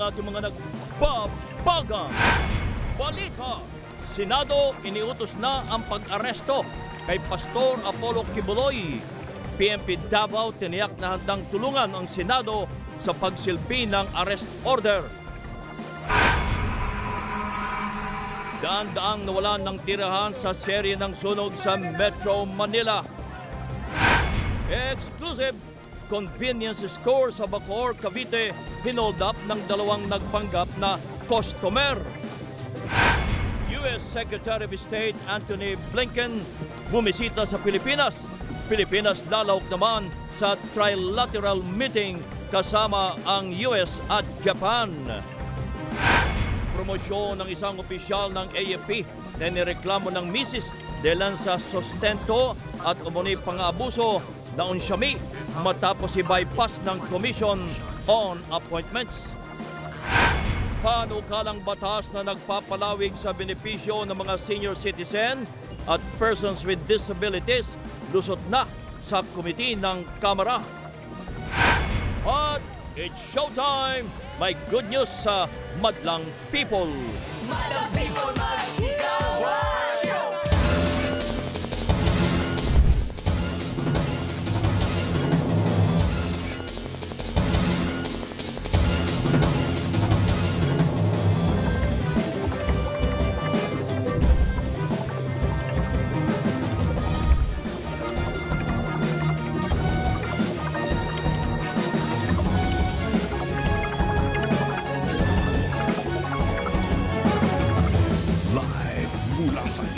ang ating mga nagbabagang balita. Senado, iniutos na ang pag-aresto kay Pastor Apollo Quiboloy. PNP Davao tiniyak na handang tulungan ang Senado sa pagsilbi ng arrest order. Daan-daang nawalan ng tirahan sa serye ng sunog sa Metro Manila. Exclusive! Convenience store sa Bacoor, Cavite, hinold up ng dalawang nagpanggap na customer. U.S. Secretary of State Anthony Blinken bumisita sa Pilipinas. Pilipinas lalaok naman sa trilateral meeting kasama ang U.S. at Japan. Promosyon ng isang opisyal ng AFP na nireklamo ng misis dahil sa sustento at umuni pang-abuso naon siyami matapos i-bypass ng Commission on Appointments. Panukalang batas na nagpapalawig sa benepisyo ng mga senior citizen at persons with disabilities lusot na sa komite ng Kamara. At it's showtime! May good news sa Madlang People! Madlang People, magsigawan!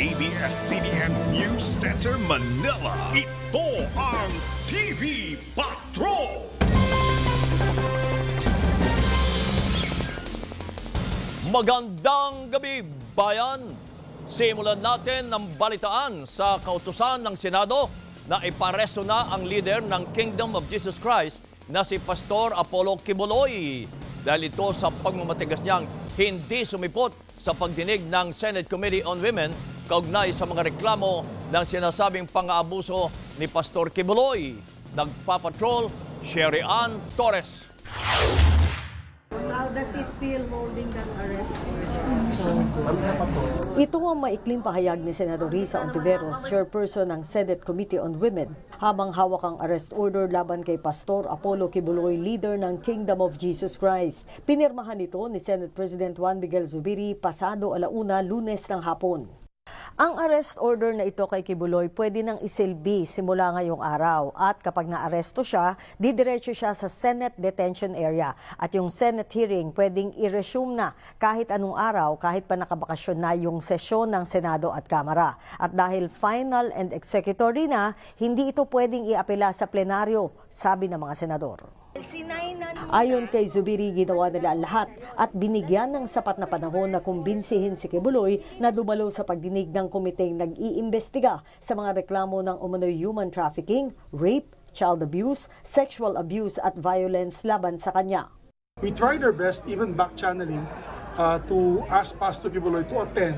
ABS-CBN News Center, Manila. Ito ang TV Patrol! Magandang gabi, bayan! Simulan natin ang balitaan sa kautusan ng Senado na iparesto na ang leader ng Kingdom of Jesus Christ na si Pastor Apollo Quiboloy dahil ito sa pagmamatigas niyang hindi sumipot sa pagdinig ng Senate Committee on Women kaugnay sa mga reklamo ng sinasabing pang-aabuso ni Pastor Quiboloy. Nagpapatrol, Sherry Ann Torres. How does it feel holding that arrest order? So, ito ang maikling pahayag ni Senador Risa Ontiveros, chairperson ng Senate Committee on Women, habang hawak ang arrest order laban kay Pastor Apollo Quiboloy, leader ng Kingdom of Jesus Christ. Pinirmahan ito ni Senate President Juan Miguel Zubiri pasado alauna Lunes ng hapon. Ang arrest order na ito kay Quiboloy pwede nang isilbi simula ngayong araw at kapag naaresto siya, didiretso siya sa Senate Detention Area at yung Senate hearing pwedeng i-resume na kahit anong araw kahit pa nakabakasyon na yung sesyon ng Senado at Kamara. At dahil final and executory na, hindi ito pwedeng iapela sa plenaryo, sabi ng mga senador. Ayon kay Zubiri, ginawa nila ang lahat at binigyan ng sapat na panahon na kumbinsihin si Quiboloy na dumalo sa pagdinig ng komiteng nag-iimbestiga sa mga reklamo ng umano'y human trafficking, rape, child abuse, sexual abuse at violence laban sa kanya. We tried our best, even back-channeling, to ask Pastor Quiboloy to attend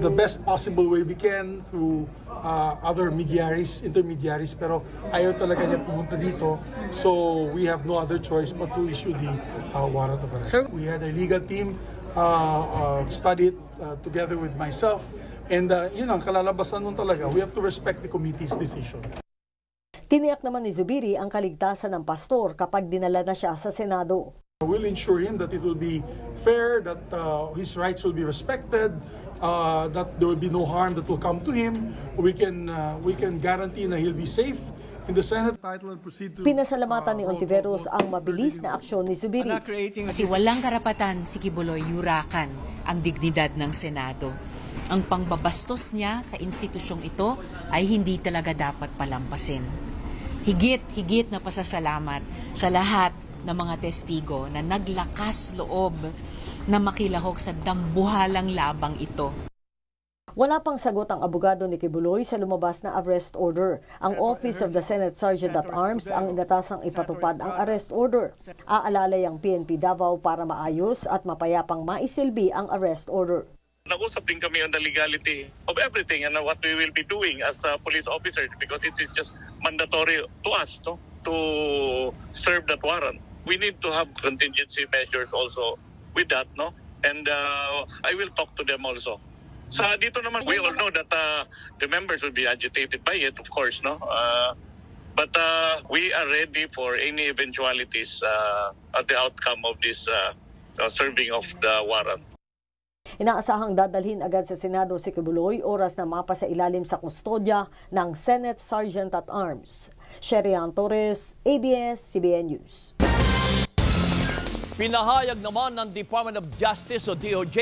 the best possible way we can through other intermediaries, pero ayaw talaga niya pumunta dito. So we have no other choice but to issue the warrant of arrest. Sir? We had a legal team studied together with myself, and yun ang kalalabasan nun talaga. We have to respect the committee's decision. Tiniyak naman ni Zubiri ang kaligtasan ng pastor kapag dinala na siya sa Senado. We'll ensure him that it will be fair, that his rights will be respected, that there will be no harm that will come to him. We can guarantee na he'll be safe in the Senate. Pinasalamatan ni Ontiveros ang mabilis na aksyon ni Zubiri. Kasi walang karapatan si Quiboloy yurakan ang dignidad ng Senado. Ang pangbabastos niya sa institusyong ito ay hindi talaga dapat palampasin. Higit na pasasalamat sa lahat ng mga testigo na naglakas loob na makilahok sa dambuhalang labang ito. Wala pang sagot ang abogado ni Quiboloy sa lumabas na arrest order. Ang Office of the Senate Sergeant at Arms ang inatasang ipatupad ang arrest order. Aalalay ang PNP Davao para maayos at mapayapang maisilbi ang arrest order. Nag-usap din kami on the legality of everything and what we will be doing as a police officer because it is just mandatory to us to serve that warrant. we need to have contingency measures also with that, no? And I will talk to them also. Sa dito naman, we all know that the members will be agitated by it, of course, no? But we are ready for any eventualities at the outcome of this serving of the warrant. Inaasahang dadalhin agad sa Senado si Quiboloy oras na mapasa ilalim sa kustodya ng Senate Sergeant at Arms. Sherian Torres, ABS-CBN News. Pinahayag naman ng Department of Justice o DOJ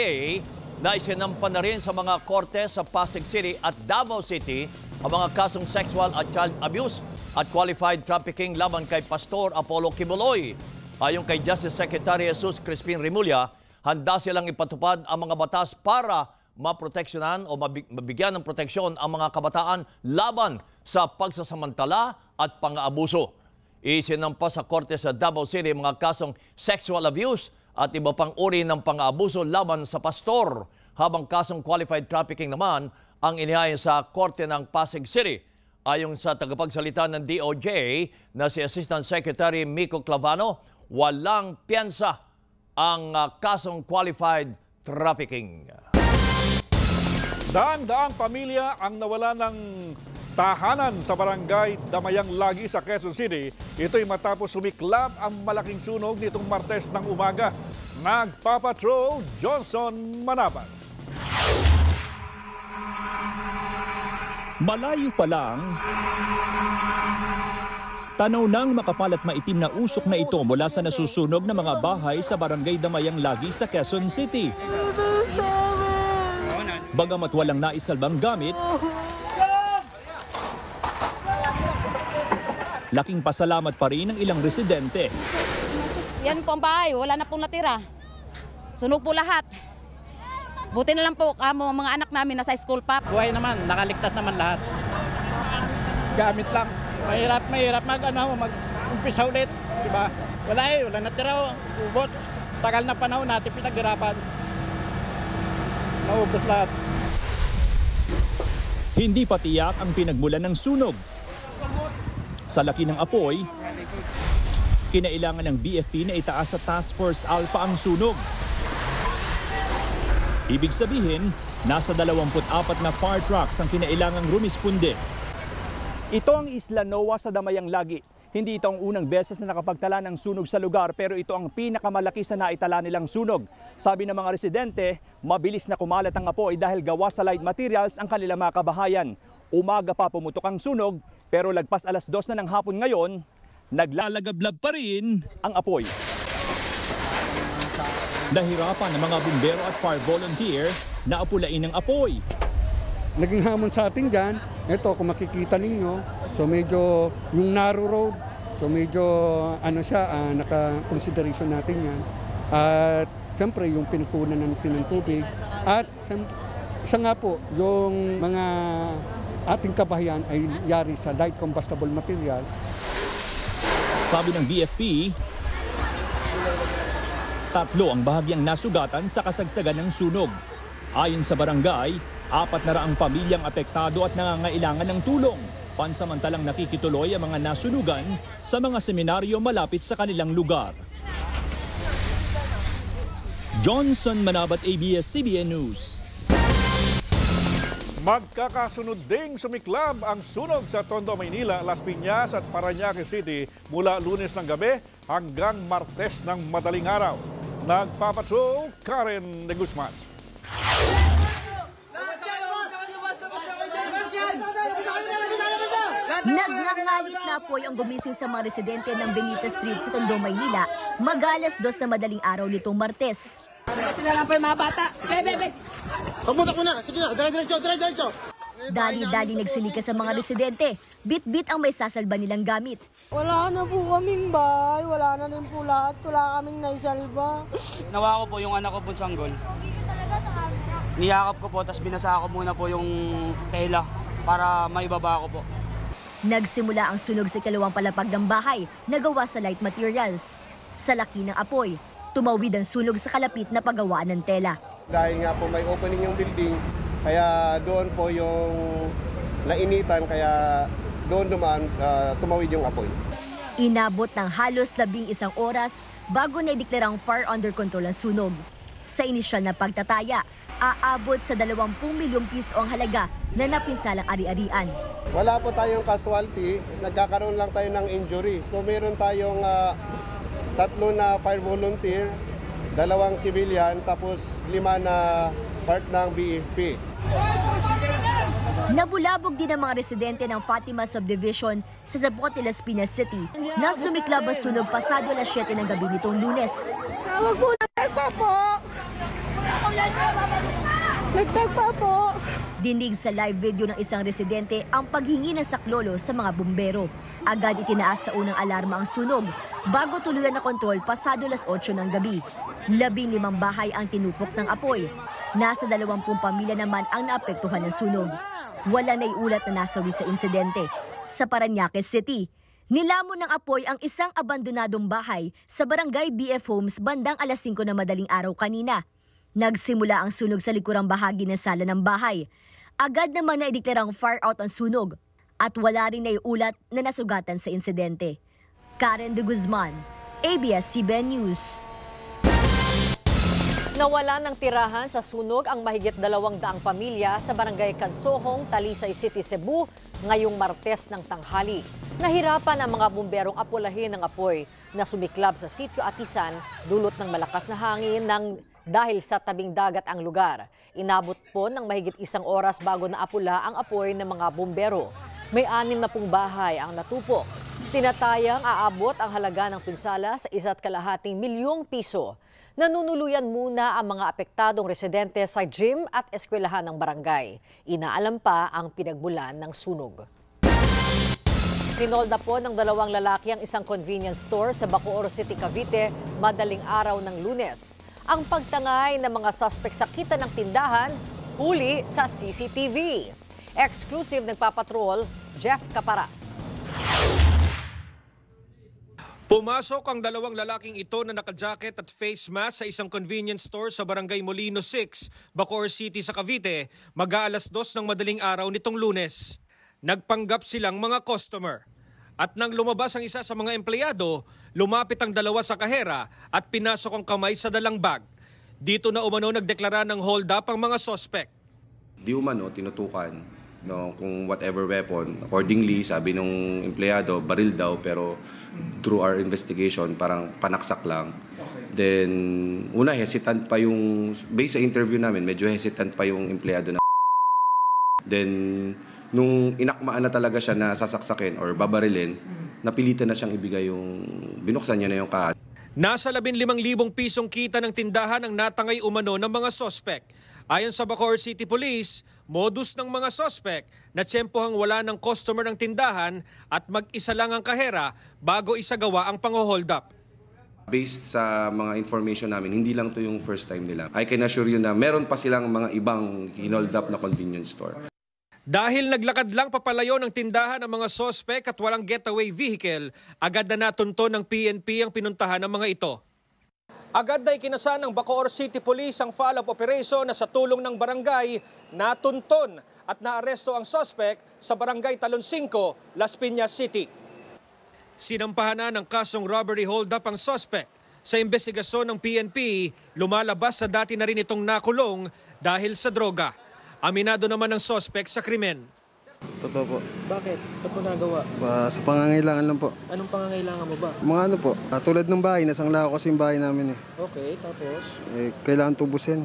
na isinampa na rin sa mga korte sa Pasig City at Davao City ang mga kasong sexual at child abuse at qualified trafficking laban kay Pastor Apollo Quiboloy. Ayon kay Justice Secretary Jesus Crispin Rimulia, handa silang ipatupad ang mga batas para maproteksyonan o mabigyan ng proteksyon ang mga kabataan laban sa pagsasamantala at pang-aabuso. Isinampas sa korte sa Davao City mga kasong sexual abuse at iba pang uri ng pang-aabuso laban sa pastor, habang kasong qualified trafficking naman ang inihain sa korte ng Pasig City. Ayon sa tagapagsalita ng DOJ na si Assistant Secretary Miko Clavano, walang piyansa ang kasong qualified trafficking. Daang-daang pamilya ang nawala ng tahanan sa barangay Damayang Lagi sa Quezon City. Ito'y matapos sumiklab ang malaking sunog nitong Martes ng umaga. Nagpapatrol Johnson Manaban. Malayo pa lang, tanaw ng makapal at maitim na usok na ito mula sa nasusunog na mga bahay sa barangay Damayang Lagi sa Quezon City. Bagamat walang naisalbang gamit, laking pasalamat pa rin ng ilang residente. Yan po ang bahay, wala na pong natira. Sunog po lahat. Buti na lang po mga anak namin nasa school pa. Buhay naman, nakaligtas naman lahat. Gamit lang. Mahirap mag-umpisa ulit, di ba? Wala natira, ubos. Tagal na panahon natin pinaghirapan. Naubos lahat. Hindi pa tiyak ang pinagmulan ng sunog. Sa laki ng apoy, kinailangan ng BFP na itaas sa Task Force Alpha ang sunog. Ibig sabihin, nasa 24 na fire trucks ang kinailangang rumisponde. Ito ang Isla Noa sa Damayang Lagi. Hindi ito ang unang beses na nakapagtala ng sunog sa lugar, pero ito ang pinakamalaki sa naitala nilang sunog. Sabi ng mga residente, mabilis na kumalat ang apoy dahil gawa sa light materials ang kanilang mga kabahayan. Umaga pa pumutok ang sunog, pero lagpas 2:00 na ng hapon ngayon, naglalagablab pa rin ang apoy. Nahirapan ng mga bumbero at fire volunteer na apulain ng apoy. Naging hamon sa atin dyan, ito kung makikita ninyo, so medyo yung narrow road, so medyo naka-consideration natin yan. At siyempre yung pinagpunan natin ng tubig. At isa nga po, yung mga ating kabahayan ay yari sa light combustible material. Sabi ng BFP, 3 ang bahagyang nasugatan sa kasagsagan ng sunog. Ayon sa barangay, 400 pamilyang apektado at nangangailangan ng tulong. Pansamantalang nakikituloy ang mga nasunugan sa mga seminaryo malapit sa kanilang lugar. Johnson Manabat, ABS-CBN News. Magkakasunod ding sumiklab ang sunog sa Tondo, Maynila, Las Piñas at Parañaque City mula Lunes ng gabi hanggang Martes ng madaling araw. Nagpapatrol, Karen De Guzman. Nagngangalit na apoy ang gumising sa mga residente ng Benita Street sa Tondo, Maynila, mag-2:00 na madaling araw nitong Martes. Sinalang pa yung mga bata. Bebe! Pagmutok mo na! Sige na! Diretso! Dali-dali nagsilika sa mga residente. Bit-bit ang may sasalba nilang gamit. Wala na po kaming bahay. Wala na rin po lahat. Wala kaming naisalba. Nawa ko po yung anak ko po sanggol. Niyakap ko po, tapos binasa ko muna po yung tela para maibaba ko po. Nagsimula ang sunog sa kalawang palapag ng bahay na gawa sa light materials. Sa laki ng apoy, tumawid ang sunog sa kalapit na paggawaan ng tela. Dahil nga po may opening yung building, kaya doon po yung nainitan, kaya doon tumawid yung apoy. Inabot ng halos 11 oras bago naideklarang far under control ang sunog. Sa inisyal na pagtataya, aabot sa 20 milyong piso ang halaga na napinsalang ari-arian. Wala po tayong casualty, nagkakaroon lang tayo ng injury. So meron tayong 3 na fire volunteer, 2 civilian, tapos 5 na part ng BFP. Nabulabog din ang mga residente ng Fatima Subdivision sa Zabot de Las Piñas City na sumiklab ang sunog pasado alas 7 ng gabi nitong Lunes. Tawag po ng nagtagpa po! Dinig sa live video ng isang residente ang paghingi ng saklolo sa mga bumbero. Agad itinaas sa unang alarma ang sunog bago tuluyan na kontrol pasado alas 8 ng gabi. 15 bahay ang tinupok ng apoy. Nasa 20 pamilya naman ang naapektuhan ng sunog. Wala na iulat na nasawi sa insidente. Sa Parañaque City, nilamon ng apoy ang isang abandonadong bahay sa barangay BF Homes bandang alas 5 na madaling araw kanina. Nagsimula ang sunog sa likurang bahagi ng sala ng bahay. Agad namang naideklarang fire out ang sunog at wala rin naiulat na nasugatan sa insidente. Karen De Guzman, ABS-CBN News. Nawalan ng tirahan sa sunog ang mahigit 200 pamilya sa barangay Kansohong, Talisay City, Cebu ngayong Martes ng tanghali. Nahirapan ang mga bumberong apulahin ng apoy na sumiklab sa sitio Atisan dulot ng malakas na hangin dahil sa tabing dagat ang lugar. Inabot po ng mahigit 1 oras bago naapula ang apoy ng mga bumbero. May 60 bahay ang natupok. Tinatayang aabot ang halaga ng pinsala sa 1.5 milyong piso. Nanunuluyan muna ang mga apektadong residente sa gym at eskwelahan ng barangay. Inaalam pa ang pinagmulan ng sunog. Tinolda po ng 2 lalaki ang isang convenience store sa Bacoor City, Cavite, madaling araw ng Lunes. Ang pagtangay ng mga suspect sa kita ng tindahan, huli sa CCTV. Exclusive nagpapatrol, Jeff Caparas. Pumasok ang 2 lalaking ito na nakajacket at face mask sa isang convenience store sa Barangay Molino 6, Bacoor City sa Cavite, mag-aalas 2 ng madaling araw nitong Lunes. Nagpanggap silang mga customer. At nang lumabas ang isa sa mga empleyado, lumapit ang 2 sa kahera at pinasok ang kamay sa dalang bag. Dito na umano nagdeklara ng hold up ang mga suspect. Di umano tinutukan kung whatever weapon. Accordingly, sabi nung empleyado, baril daw, pero through our investigation, parang panaksak lang. Then, una, hesitant pa yung, based sa interview namin, medyo hesitant pa yung empleyado na. Then, nung inakmaan na talaga siya na sasaksakin or babarilin, napilitan na siyang ibigay yung, binuksan niya na yung kahat. Nasa 15,000 pisong kita ng tindahan ang natangay umano ng mga sospek. Ayon sa Bacoor City Police, modus ng mga sospek na tsempohang wala ng customer ng tindahan at mag-isa lang ang kahera bago isagawa ang pang-hold up. Based sa mga information namin, hindi lang to yung first time nila. I can assure you na meron pa silang mga ibang hinold up na convenience store. Dahil naglakad lang papalayo ng tindahan ang mga sospek at walang getaway vehicle, agad na natunto ng PNP ang pinuntahan ng mga ito. Agad na ikinasan ng Bacoor City Police ang follow-up operation na sa tulong ng barangay, natunton at naaresto ang suspect sa barangay Talon 5, Las Piñas City. Sinampahan na ng kasong robbery hold-up ang suspect. Sa imbestigasyon ng PNP, lumalabas sa dati na rin itong nakulong dahil sa droga. Aminado naman ang suspect sa krimen. Totoo po. Bakit? Ba't mo nagawa? Sa pangangailangan lang po. Anong pangangailangan mo ba? Mga ano po, tulad ng bahay, nasangla ko kasi yung bahay namin eh. Okay, tapos? Eh, kailangan tubusin.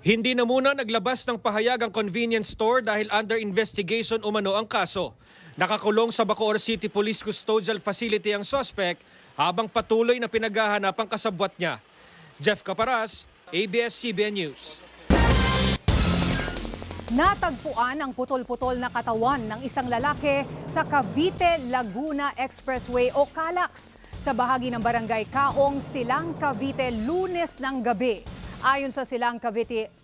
Hindi na muna naglabas ng pahayag ang convenience store dahil under investigation umano ang kaso. Nakakulong sa Bacoor City Police Custodial Facility ang suspect habang patuloy na pinaghahanap ang kasabwat niya. Jeff Caparas, ABS-CBN News. Natagpuan ang putol-putol na katawan ng isang lalaki sa Cavite Laguna Expressway o Calax sa bahagi ng barangay Kaong, Silang, Cavite, Lunes ng gabi. Ayon sa Silang, Cavite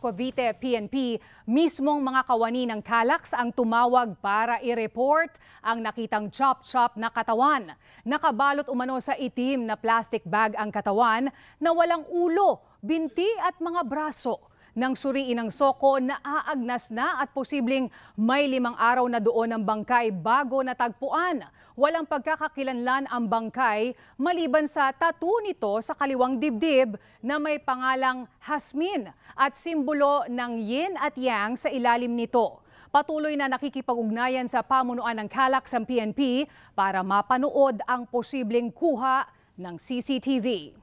PNP, mismong mga kawani ng Calax ang tumawag para i-report ang nakitang chop-chop na katawan. Nakabalot umano sa itim na plastic bag ang katawan na walang ulo, binti at mga braso. Nang suriin ng soko, naaagnas na at posibleng may 5 araw na doon ang bangkay bago natagpuan. walang pagkakakilanlan ang bangkay maliban sa tattoo nito sa kaliwang dibdib na may pangalang Hasmin at simbolo ng yin at yang sa ilalim nito. Patuloy na nakikipag-ugnayan sa pamunuan ng Kalak sa PNP para mapanood ang posibleng kuha ng CCTV.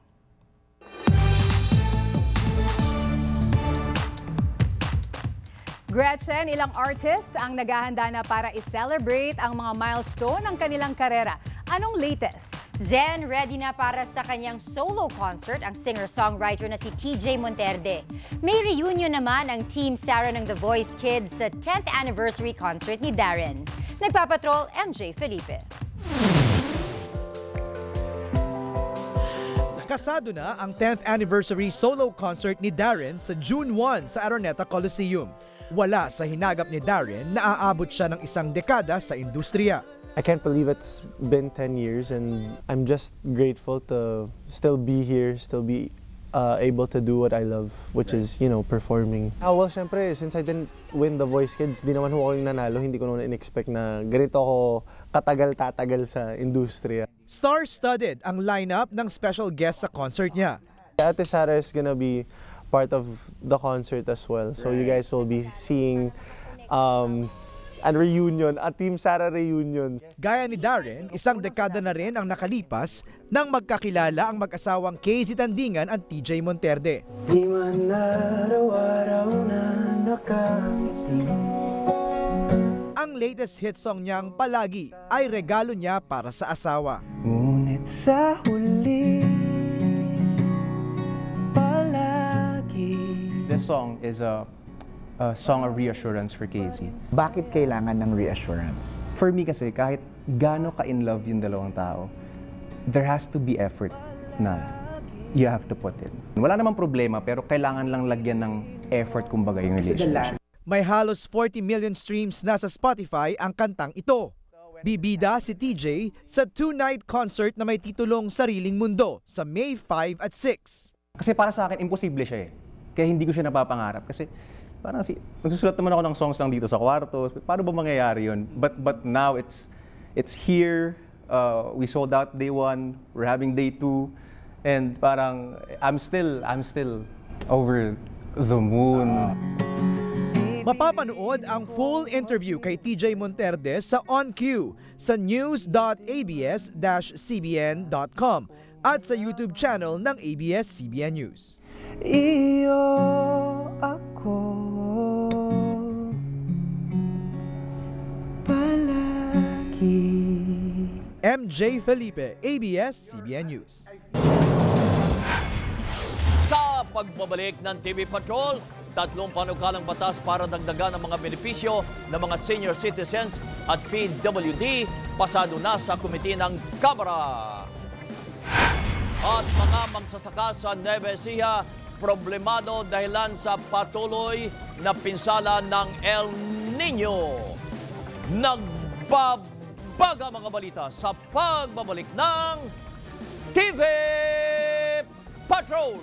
Gretchen, ilang artists ang naghahanda na para i-celebrate ang mga milestone ng kanilang karera. Anong latest? Zen, ready na para sa kanyang solo concert ang singer-songwriter na si TJ Monterde. May reunion naman ang Team Sarah ng The Voice Kids sa 10th anniversary concert ni Darren. Nagpapatrol, MJ Felipe. Kasado na ang 10th anniversary solo concert ni Darren sa June 1 sa Araneta Coliseum. Wala sa hinagap ni Darren na aabot siya ng isang dekada sa industriya. I can't believe it's been 10 years and I'm just grateful to still be here, still be able to do what I love, which is, you know, performing. Well, syempre, since I didn't win The Voice Kids, di naman ako yung nanalo, hindi ko naman in-expect na ganito ako katagal-tatagal sa industriya. Star-studded ang lineup ng special guest sa concert niya. Ate Sarah is gonna be part of the concert as well. So you guys will be seeing a reunion, a Team Sarah reunion. Gaya ni Darren, isang dekada na rin ang nakalipas nang magkakilala ang mag-asawang Casey Tandingan at TJ Monterde. Di man araw-araw na nakangiti. Ang latest hit song niyang Palagi ay regalo niya para sa asawa. Ngunit sa huli, palagi. This song is a song of reassurance for Casey. Bakit kailangan ng reassurance? For me kasi, kahit gaano ka-in love yung dalawang tao, there has to be effort na you have to put in. Wala namang problema pero kailangan lang lagyan ng effort kumbaga yung relationship. May halos 40 million streams na sa Spotify ang kantang ito. Bibida si TJ sa two-night concert na may titulong Sariling Mundo sa May 5 at 6. Kasi para sa akin, imposible siya eh. Kaya hindi ko siya napapangarap. Kasi parang nagsusulat naman ako ng songs lang dito sa kwarto. Paano ba mangyayari yun? But now it's here. We sold out day 1. We're having day 2. And parang I'm still over the moon. Mapapanood ang full interview kay TJ Monterde sa On Cue sa news.abs-cbn.com at sa YouTube channel ng ABS-CBN News. Iyo ako palagi. MJ Felipe, ABS-CBN News. Sa pagbabalik ng TV Patrol, tatlong panukalang batas para dagdagan ang mga benepisyo ng mga senior citizens at PWD pasado na sa komite ng Kamara. At mga magsasaka sa Nueva Ecija, problemado dahilan sa patuloy na pinsala ng El Nino. Nagbabaga mga balita sa pagbabalik ng TV Patrol.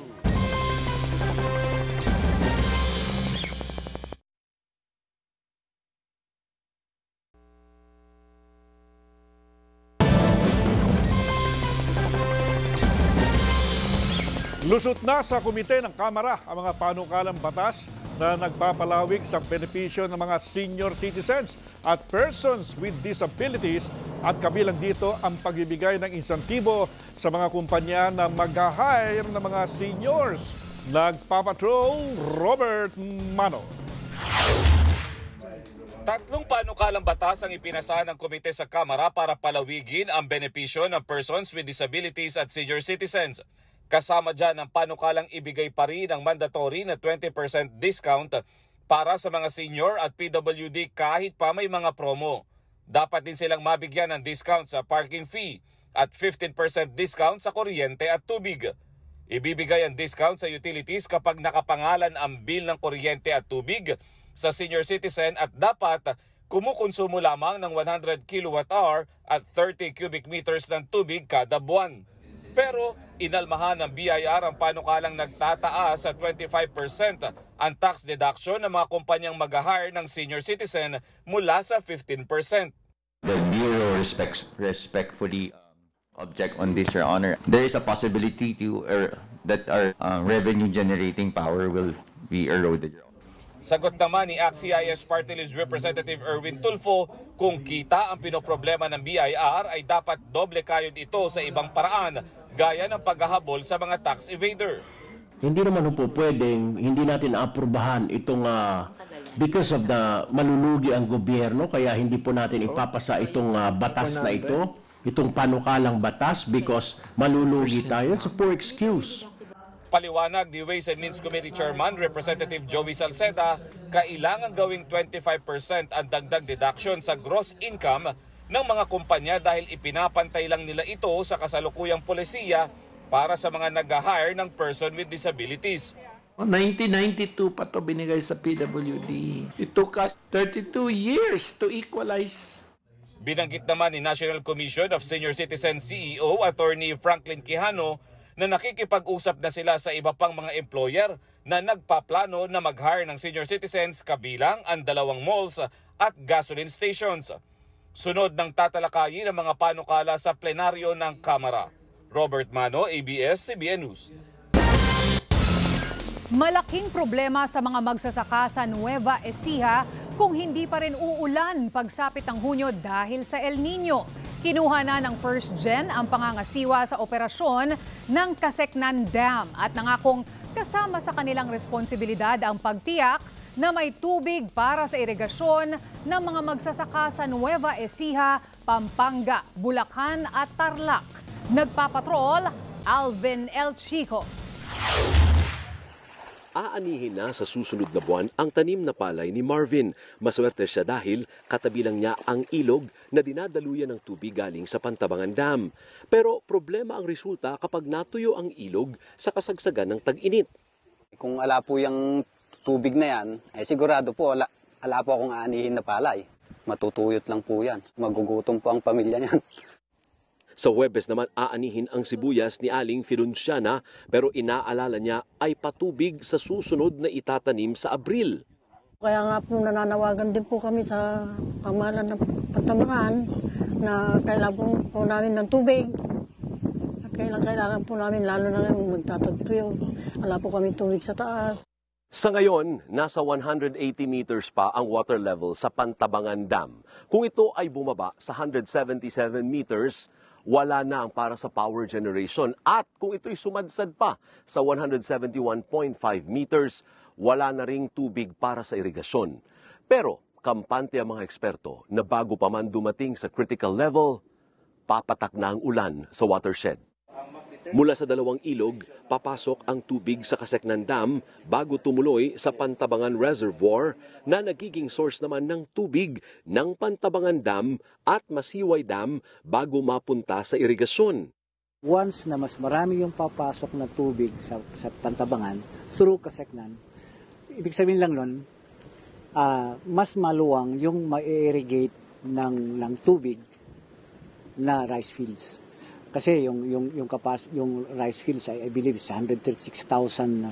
Lusot na sa komite ng Kamara ang mga panukalang batas na nagpapalawig sa benepisyo ng mga senior citizens at persons with disabilities at kabilang dito ang pagbibigay ng insentibo sa mga kumpanya na mag-hire ng mga seniors. Nagpapatrol, Robert Mano. Tatlong panukalang batas ang ipinasa ng komite sa Kamara para palawigin ang benepisyo ng persons with disabilities at senior citizens. Kasama dyan ang panukalang ibigay pa rin ang mandatory na 20% discount para sa mga senior at PWD kahit pa may mga promo. Dapat din silang mabigyan ng discount sa parking fee at 15% discount sa kuryente at tubig. Ibibigay ang discount sa utilities kapag nakapangalan ang bill ng kuryente at tubig sa senior citizen at dapat kumukonsumo lamang ng 100 kWh at 30 cubic meters ng tubig kada buwan. Pero inalmahan ng BIR ang panukalang nagtataas sa 25% ang tax deduction ng mga kumpanyang mag-hire ng senior citizen mula sa 15%. The Bureau respectfully object on this, Your Honor. There is a possibility to that our revenue-generating power will be eroded. Sagot naman ni ACT-CIS Party List Representative Erwin Tulfo, kung kita ang pinoproblema ng BIR ay dapat doble kayod ito sa ibang paraan, gaya ng paghahabol sa mga tax evader. Hindi naman po pwedeng hindi natin aprubahan itong because of the malulugi ang gobyerno, kaya hindi po natin ipapasa itong batas na ito, itong panukalang batas, because malulugi tayo. It's a poor excuse. Paliwanag ni Ways and Means Committee Chairman Representative Joey Salceda, kailangan gawing 25% ang dagdag deduction sa gross income ng mga kumpanya dahil ipinapantay lang nila ito sa kasalukuyang polisiya para sa mga nag-hire ng person with disabilities. 1992 pa to binigay sa PWD. It took us 32 years to equalize. Binanggit naman ni National Commission of Senior Citizens CEO Attorney Franklin Quijano na nakikipag-usap na sila sa iba pang mga employer na nagpaplano na mag-hire ng senior citizens, kabilang ang 2 malls at gasoline stations. Sunod ng tatalakayin ang mga panukala sa plenaryo ng Kamara. Robert Mano, ABS-CBN News. Malaking problema sa mga magsasaka sa Nueva Ecija kung hindi pa rin uulan pagsapit ng Hunyo dahil sa El Niño. Kinuha na ng First Gen ang pangangasiwa sa operasyon ng Casiecnan Dam at nangakong kasama sa kanilang responsibilidad ang pagtiyak na may tubig para sa irigasyon ng mga magsasaka sa Nueva Ecija, Pampanga, Bulacan at Tarlac. Nagpapatrol, Alvin El Chico. Aanihin na sa susunod na buwan ang tanim na palay ni Marvin. Maswerte siya dahil katabi lang niya ang ilog na dinadaluyan ng tubig galing sa Pantabangan Dam. Pero problema ang resulta kapag natuyo ang ilog sa kasagsagan ng tag-init. Kung ala po yung tubig na yan, eh sigurado po ala po akong aanihin na palay. Matutuyot lang po yan. Magugutom po ang pamilya niyan. Sa Huwebes naman aanihin ang sibuyas ni Aling Finunciana, pero inaalala niya ay patubig sa susunod na itatanim sa Abril. Kaya nga po nananawagan din po kami sa pamahalaan ng Pantabangan na kailangan po namin ng tubig. Kailangan po namin lalo na ngayon magtatagpuyo. Wala po kami tubig sa taas. Sa ngayon, nasa 180 meters pa ang water level sa Pantabangan Dam. Kung ito ay bumaba sa 177 meters, wala na ang para sa power generation. At kung ito'y sumadsad pa sa 171.5 meters, wala na ring tubig para sa irigasyon. Pero kampante ang mga eksperto na bago pa man dumating sa critical level, papatak na ang ulan sa watershed. Mula sa 2 ilog, papasok ang tubig sa Casiecnan Dam bago tumuloy sa Pantabangan Reservoir na nagiging source naman ng tubig ng Pantabangan Dam at Masiway Dam bago mapunta sa irigasyon. Once na mas marami yung papasok na tubig sa Pantabangan through Casiecnan, ibig sabihin lang nun, mas maluwang yung ma-irrigate ng tubig na rice fields. Kasi yung rice fields, I believe, is 136,000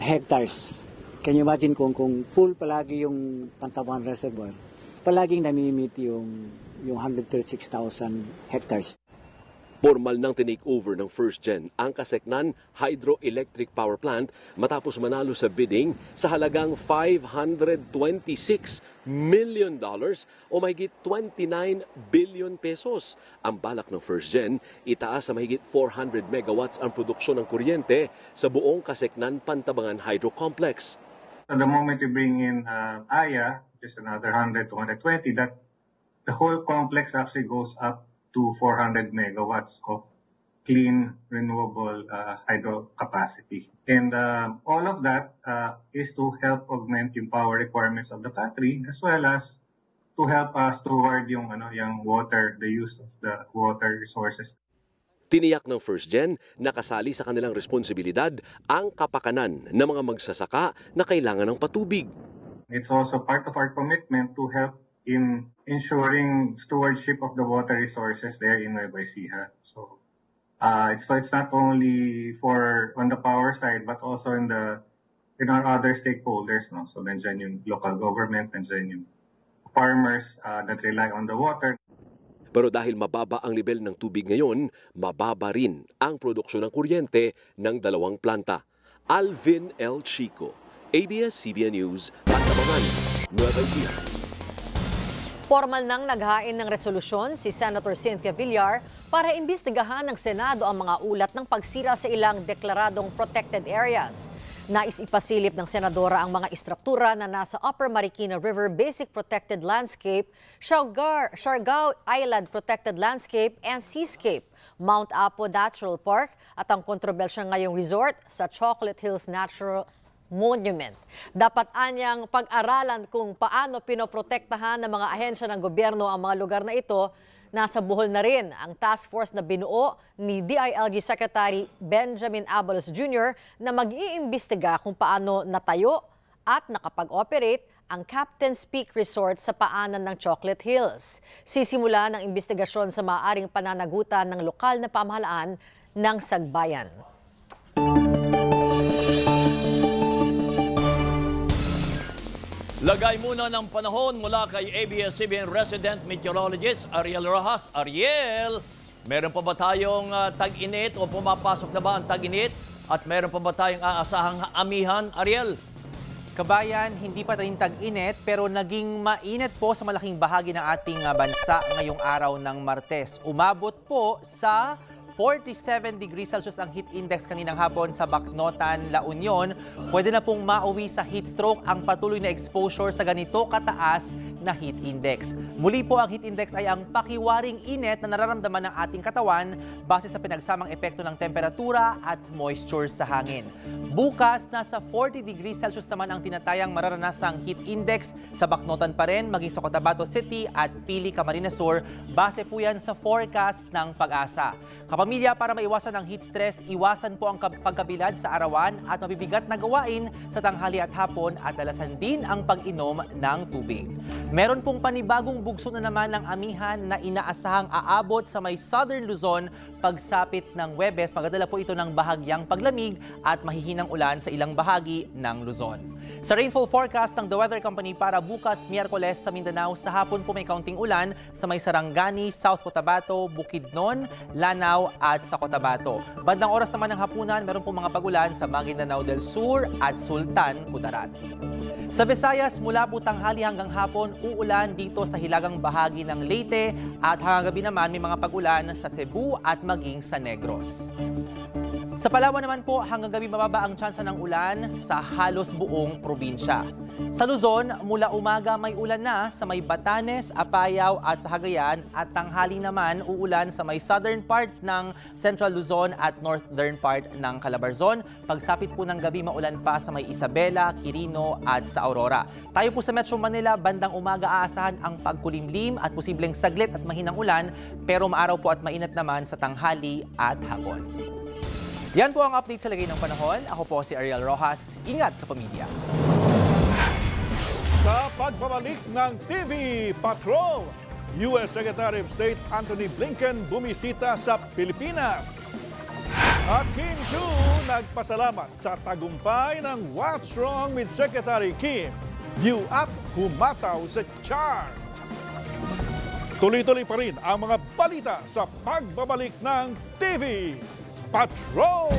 hectares. Can you imagine kung full palagi yung Pantabangan Reservoir, palaging namimit yung 136,000 hectares. Formal nang tinake over ng First Gen ang Casiecnan Hydroelectric Power Plant matapos manalo sa bidding sa halagang $526 million o mahigit 29 billion pesos. Ang balak ng First Gen, itaas sa mahigit 400 megawatts ang produksyon ng kuryente sa buong Casiecnan Pantabangan Hydro Complex. At the moment you bring in Aya, just another 100 to 120, that the whole complex actually goes up to 400 megawatts of clean, renewable hydro capacity. And all of that is to help augment the power requirements of the country, as well as to help us toward yung water, the use of the water resources. Tiniyak ng First Gen na kasali sa kanilang responsibilidad ang kapakanan ng mga magsasaka na kailangan ng patubig. It's also part of our commitment to help in ensuring stewardship of the water resources there in Nueva Ecija. So it's not only for on the power side, but also in our other stakeholders. No? So nandiyan yung local government, nandiyan yung farmers that rely on the water. Pero dahil mababa ang level ng tubig ngayon, mababa rin ang produksyon ng kuryente ng dalawang planta. Alvin L. Chico, ABS-CBN News, Pantabangan, Nueva Ecija. Formal nang naghain ng resolusyon si Senator Cynthia Villar para imbestigahan ng Senado ang mga ulat ng pagsira sa ilang deklaradong protected areas. Nais ipasilip ng senadora ang mga istruktura na nasa Upper Marikina River Basic Protected Landscape, Siargao Island Protected Landscape and Seascape, Mount Apo Natural Park at ang kontrobersyang ngayong resort sa Chocolate Hills Natural Monument. Dapat anyang pag-aralan kung paano pinoprotektahan ng mga ahensya ng gobyerno ang mga lugar na ito. Nasa buhol na rin ang task force na binuo ni DILG Secretary Benjamin Abalos Jr. na mag-iimbestiga kung paano natayo at nakapag-operate ang Captain's Peak Resort sa paanan ng Chocolate Hills. Sisimula ng imbestigasyon sa maaaring pananagutan ng lokal na pamahalaan ng Sagbayan. Lagay muna ng panahon mula kay ABS-CBN resident meteorologist Ariel Rojas. Ariel, meron pa ba tayong tag-init o pumapasok na ba ang tag-init? At meron pa ba tayong aasahang amihan, Ariel? Kabayan, hindi pa rin tag-init pero naging mainit po sa malaking bahagi ng ating bansa ngayong araw ng Martes. Umabot po sa 47 degrees Celsius ang heat index kaninang hapon sa Baknotan, La Union. Pwede na pong mauwi sa heat stroke ang patuloy na exposure sa ganito kataas na heat index. Muli po ang heat index ay ang pakiwaring init na nararamdaman ng ating katawan base sa pinagsamang epekto ng temperatura at moisture sa hangin. Bukas, nasa 40 degrees Celsius naman ang tinatayang mararanasang heat index sa Baknotan pa rin, maging sa Cotabato City at Pili, Camarines Sur. Base po yan sa forecast ng Pag-asa. Kapamilya, para maiwasan ang heat stress, iwasan po ang pagkabilad sa arawan at mabibigat na gawain sa tanghali at hapon at dalasan din ang pag-inom ng tubig. Meron pong panibagong bugso na naman ng amihan na inaasahang aabot sa may Southern Luzon pagsapit ng Huwebes. Magdadala po ito ng bahagyang paglamig at mahihina ng ulan sa ilang bahagi ng Luzon. Sa rainfall forecast ng The Weather Company para bukas, Miyerkules sa Mindanao, sa hapon po may kaunting ulan sa may Sarangani, South Cotabato, Bukidnon, Lanao at sa Cotabato. Bandang oras naman ng hapunan, meron po mga pagulan sa Maguindanao del Sur at Sultan, Kudarat. Sa Visayas, mula po tanghali hanggang hapon, uulan dito sa hilagang bahagi ng Leyte at hanggang gabi naman may mga pagulan sa Cebu at maging sa Negros. Sa Palawan naman po, hanggang gabi mababa ang tsansa ng ulan sa halos buong probinsya. Sa Luzon, mula umaga may ulan na sa may Batanes, Apayao at sa Cagayan at tanghali naman uulan sa may southern part ng Central Luzon at northern part ng Calabarzon. Pagsapit po ng gabi maulan pa sa may Isabela, Quirino at sa Aurora. Tayo po sa Metro Manila, bandang umaga aasahan ang pagkulimlim at posibleng saglit at mahinang ulan pero maaraw po at mainit naman sa tanghali at hapon. Yan po ang update sa lagay ng panahon. Ako po si Ariel Rojas. Ingat ka, pamilya. Sa pagbabalik ng TV Patrol, U.S. Secretary of State Anthony Blinken bumisita sa Pilipinas. At Kim Ju nagpasalamat sa tagumpay ng What's Wrong with Secretary Kim. View Up humataw sa chart. Tuloy-tuloy pa rin ang mga balita sa pagbabalik ng TV Patrol!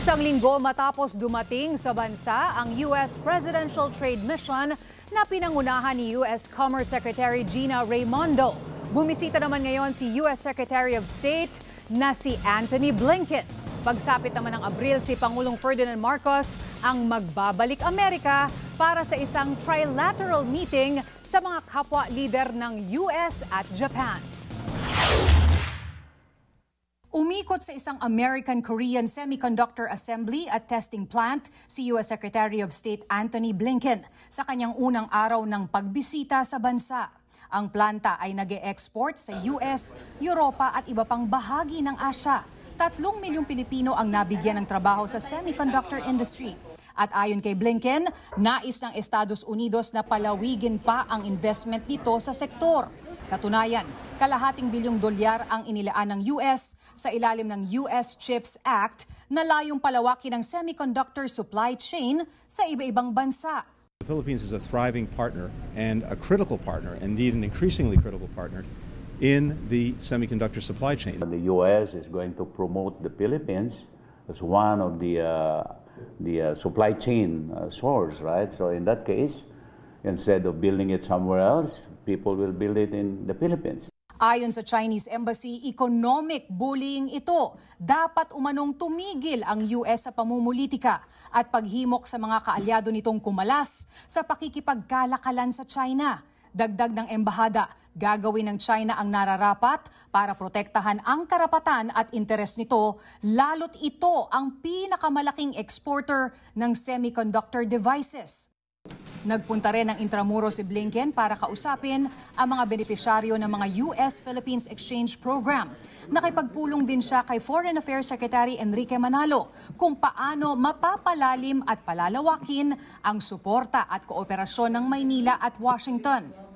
Isang linggo matapos dumating sa bansa ang U.S. Presidential Trade Mission na pinangunahan ni U.S. Commerce Secretary Gina Raimondo. Bumisita naman ngayon si U.S. Secretary of State na si Anthony Blinken. Pagsapit naman ng Abril, si Pangulong Ferdinand Marcos ang magbabalik Amerika para sa isang trilateral meeting sa mga kapwa-lider ng US at Japan. Umikot sa isang American-Korean Semiconductor Assembly at Testing Plant si U.S. Secretary of State Anthony Blinken sa kanyang unang araw ng pagbisita sa bansa. Ang planta ay nag-e-export sa US, Europa at iba pang bahagi ng Asya. 3 milyong Pilipino ang nabigyan ng trabaho sa semiconductor industry. At ayon kay Blinken, nais ng Estados Unidos na palawigin pa ang investment nito sa sektor. Katunayan, kalahating bilyong dolyar ang inilaan ng US sa ilalim ng US Chips Act na layong palawakin ng semiconductor supply chain sa iba-ibang bansa. The Philippines is a thriving partner and a critical partner, indeed an increasingly critical partner, in the semiconductor supply chain. The U.S. is going to promote the Philippines as one of the supply chain source, right? So in that case, instead of building it somewhere else, people will build it in the Philippines. Ayon sa Chinese Embassy, economic bullying ito. Dapat umanong tumigil ang US sa pamumulitika at paghimok sa mga kaalyado nitong kumalas sa pakikipagkalakalan sa China. Dagdag ng embahada, gagawin ng China ang nararapat para protektahan ang karapatan at interes nito, lalo't ito ang pinakamalaking exporter ng semiconductor devices. Nagpunta rin ng Intramuro si Blinken para kausapin ang mga benepisyaryo ng mga US-Philippines Exchange Program. Nakipagpulong din siya kay Foreign Affairs Secretary Enrique Manalo kung paano mapapalalim at palalawakin ang suporta at kooperasyon ng Maynila at Washington.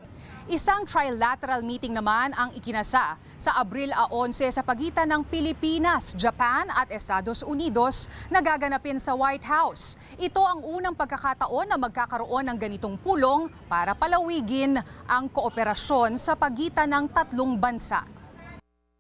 Isang trilateral meeting naman ang ikinasa sa Abril 11 sa pagitan ng Pilipinas, Japan at Estados Unidos na gaganapin sa White House. Ito ang unang pagkakataon na magkakaroon ng ganitong pulong para palawigin ang kooperasyon sa pagitan ng tatlong bansa.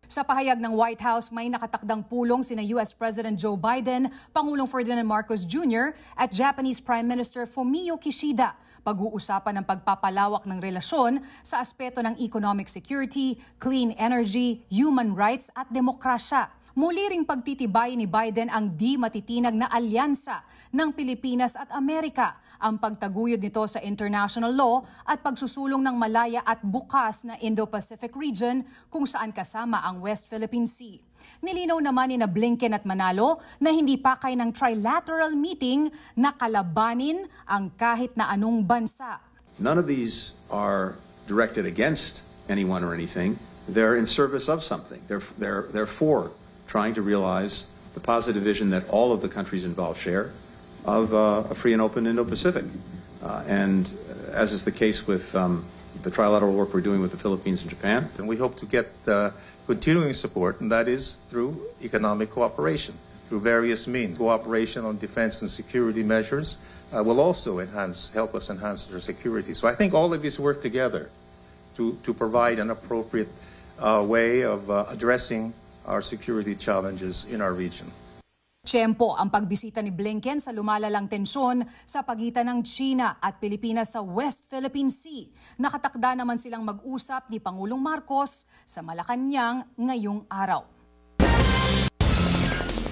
Sa pahayag ng White House, may nakatakdang pulong sina US President Joe Biden, Pangulong Ferdinand Marcos Jr. at Japanese Prime Minister Fumio Kishida. Pag-uusapan ang pagpapalawak ng relasyon sa aspeto ng economic security, clean energy, human rights at demokrasya. Muli ring pagtitibay ni Biden ang di matitinag na alyansa ng Pilipinas at Amerika, ang pagtaguyod nito sa international law at pagsusulong ng malaya at bukas na Indo-Pacific region kung saan kasama ang West Philippine Sea. Nilinaw naman ni Blinken at Manalo na hindi pakay ng trilateral meeting na kalabanin ang kahit na anong bansa. None of these are directed against anyone or anything. They're in service of something. They're for trying to realize the positive vision that all of the countries involved share of a free and open Indo-Pacific. And as is the case with the trilateral work we're doing with the Philippines and Japan. And we hope to get continuing support, and that is through economic cooperation, through various means. Cooperation on defense and security measures will also help us enhance their security. So I think all of these work together to provide an appropriate way of addressing our security challenges in our region. Tiyempo ang pagbisita ni Blinken sa lumalalang tensyon sa pagitan ng China at Pilipinas sa West Philippine Sea. Nakatakda naman silang mag-usap ni Pangulong Marcos sa Malacanang ngayong araw.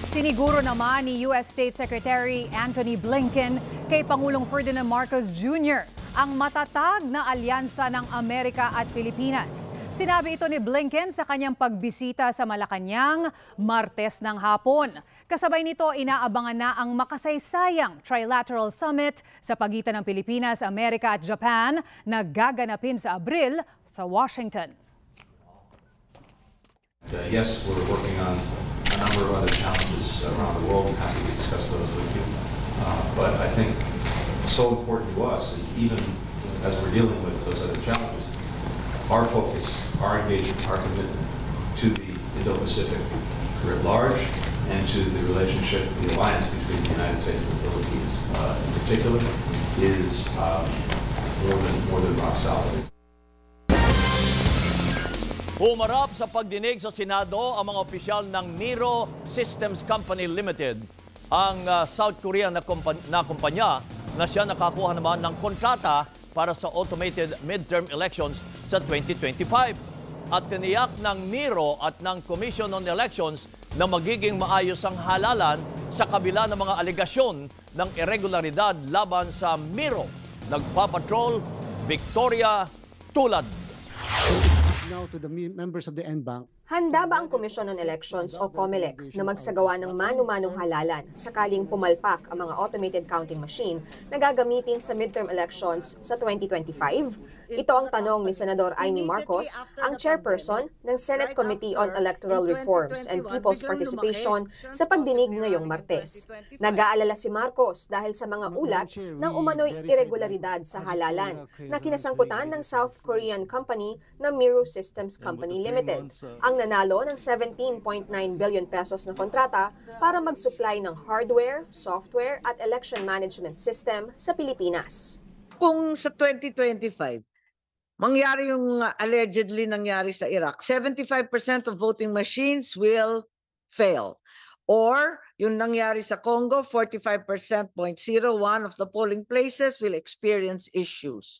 Siniguro naman ni US State Secretary Anthony Blinken kay Pangulong Ferdinand Marcos Jr. ang matatag na alyansa ng Amerika at Pilipinas. Sinabi ito ni Blinken sa kanyang pagbisita sa Malacanang Martes ng hapon. Kasabay nito, inaabangan na ang makasaysayang trilateral summit sa pagitan ng Pilipinas, Amerika at Japan na gaganapin sa Abril sa Washington. Yes, we're working on a number of other challenges around the world. I'm happy to discuss those with you. But I think so important to us is even as we're dealing with those other challenges, our focus, our engagement, our commitment to the Indo-Pacific writ large and to the relationship, the alliance between the United States and the Philippines in particular is more than rock solid. Humarap sa pagdinig sa Senado ang mga opisyal ng Niro Systems Company Limited, ang South Korean na kumpanya na siya nakakuha naman ng kontrata para sa automated midterm elections sa 2025. At tiniyak ng Niro at ng Commission on Elections na magiging maayos ang halalan sa kabila ng mga alegasyon ng irregularidad laban sa Miro. Nagpapatrol, Victoria Tulad. Now to the members of the NBank. Handa ba ang Commission on Elections o COMELEC na magsagawa ng manu-manong halalan sakaling pumalpak ang mga automated counting machine na gagamitin sa midterm elections sa 2025? Ito ang tanong ni Senador Amy Marcos, ang chairperson ng Senate Committee on Electoral Reforms and People's Participation sa pagdinig ngayong Martes. Nag-aalala si Marcos dahil sa mga ulat ng umano'y irregularidad sa halalan na kinasangkutan ng South Korean company na Miro Systems Company Limited, ang nanalo ng 17.9 billion pesos na kontrata para mag-supply ng hardware, software at election management system sa Pilipinas. Kung sa 2025, mangyari yung allegedly nangyari sa Iraq, 75% of voting machines will fail. Or yung nangyari sa Congo, 45.01% of the polling places will experience issues.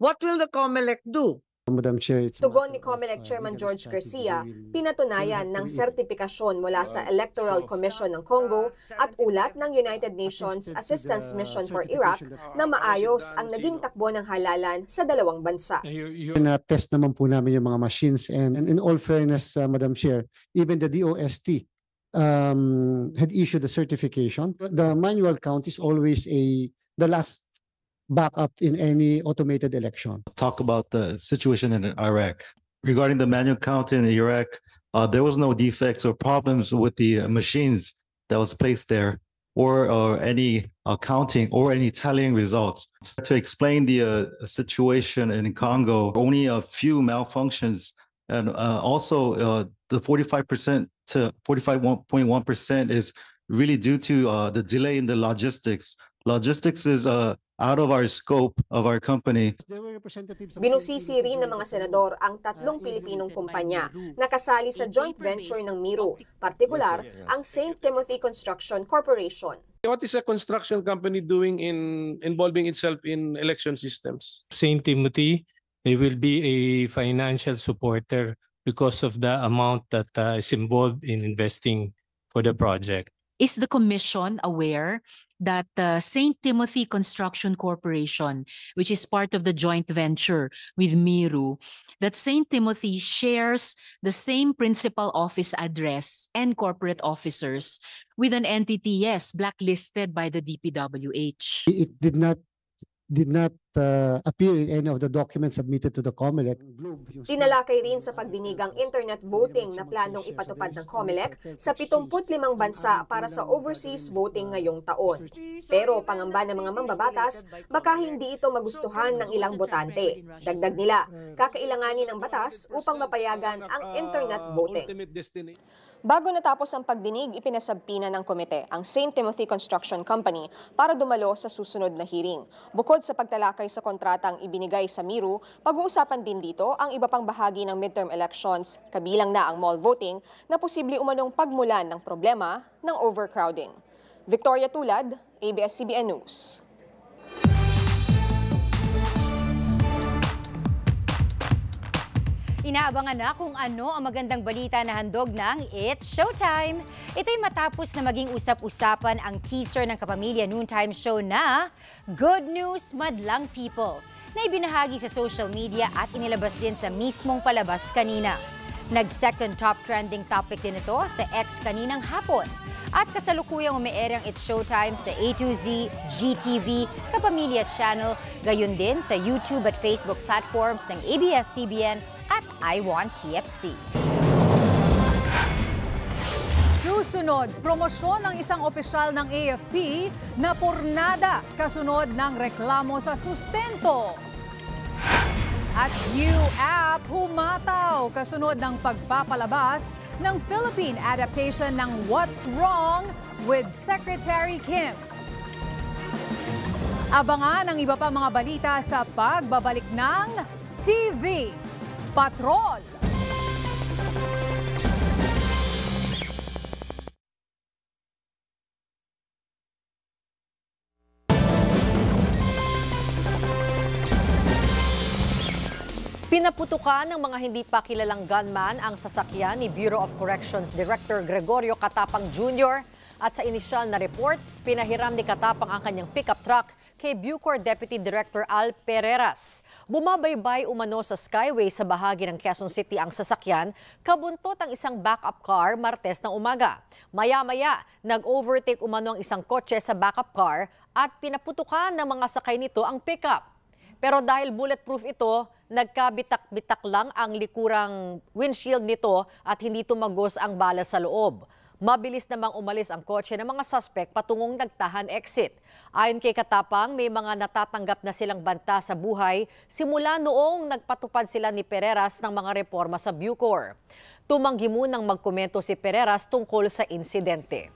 What will the COMELEC do? Tugon ni COMELEC Chairman George Garcia, pinatunayan ng sertipikasyon mula sa Electoral Commission ng Congo at ulat ng United Nations Assistance Mission for Iraq na maayos ang naging takbo ng halalan sa dalawang bansa. Na-test naman po namin yung mga machines, and in all fairness, Madam Chair, even the DOST had issued a certification. The manual count is always the last backup in any automated election. Talk about the situation in Iraq. Regarding the manual count in Iraq, there was no defects or problems with the machines that was placed there, or any counting or any tallying results. To explain the situation in Congo, only a few malfunctions, and also the 45% to 45.1% is really due to the delay in the logistics. Logistics is out of our scope of our company. Binusisi rin ng mga senador ang tatlong Pilipinong kumpanya na kasali sa joint venture ng Miro, partikular ang St. Timothy Construction Corporation. What is a construction company doing involving itself in election systems? St. Timothy, they will be a financial supporter because of the amount that is involved in investing for the project. Is the Commission aware that St. Timothy Construction Corporation, which is part of the joint venture with Miro, that St. Timothy shares the same principal office address and corporate officers with an entity, yes, blacklisted by the DPWH? It did not appear in any of the documents submitted to the COMELEC. Tinalakay rin sa pagdinig ang internet voting na planong ipatupad ng COMELEC sa 75 bansa para sa overseas voting ngayong taon. Pero pangamba ng mga mambabatas, baka hindi ito magustuhan ng ilang botante. Dagdag nila, kakailanganin ng batas upang mapayagan ang internet voting. Bago natapos ang pagdinig, ipinasabpina ng komite ang St. Timothy Construction Company para dumalo sa susunod na hearing. Bukod sa pagtalakay sa kontratang ibinigay sa Miro, pag-uusapan din dito ang iba pang bahagi ng midterm elections, kabilang na ang mall voting, na posibleng umanong pagmulan ng problema ng overcrowding. Victoria Tulad, ABS-CBN News. Inaabangan na kung ano ang magandang balita na handog ng It's Showtime. Ito'y matapos na maging usap-usapan ang teaser ng Kapamilya Noontime Show na Good News Madlang People na ibinahagi sa social media at inilabas din sa mismong palabas kanina. Nag-second top trending topic din ito sa X kaninang hapon. At kasalukuyang ume-air ang It's Showtime sa A2Z, GTV, Kapamilya Channel, gayon din sa YouTube at Facebook platforms ng ABS-CBN at I Want TFC. Susunod, promosyon ng isang opisyal ng AFP na pornada kasunod ng reklamo sa sustento. At new app humataw kasunod ng pagpapalabas ng Philippine adaptation ng What's Wrong with Secretary Kim. Abangan ang iba pa mga balita sa pagbabalik ng TV Patrol! Pinaputukan ng mga hindi pa kilalang gunman ang sasakyan ni Bureau of Corrections Director Gregorio Catapang Jr. At sa inisyal na report, pinahiram ni Catapang ang kanyang pickup truck kay Bucor Deputy Director Al Pereras. Bumabaybay umano sa Skyway sa bahagi ng Quezon City ang sasakyan, kabuntot ang isang backup car Martes ng umaga. Maya-maya, nag-overtake umano ang isang kotse sa backup car at pinaputukan ng mga sakay nito ang pickup. Pero dahil bulletproof ito, nagkabitak-bitak lang ang likurang windshield nito at hindi tumagos ang bala sa loob. Mabilis namang umalis ang kotse ng mga suspect patungong Nagtahan exit. Ayon kay Katapang, may mga natatanggap na silang banta sa buhay simula noong nagpatupad sila ni Pereras ng mga reforma sa Bucor. Tumanggi munang magkomento si Pereras tungkol sa insidente.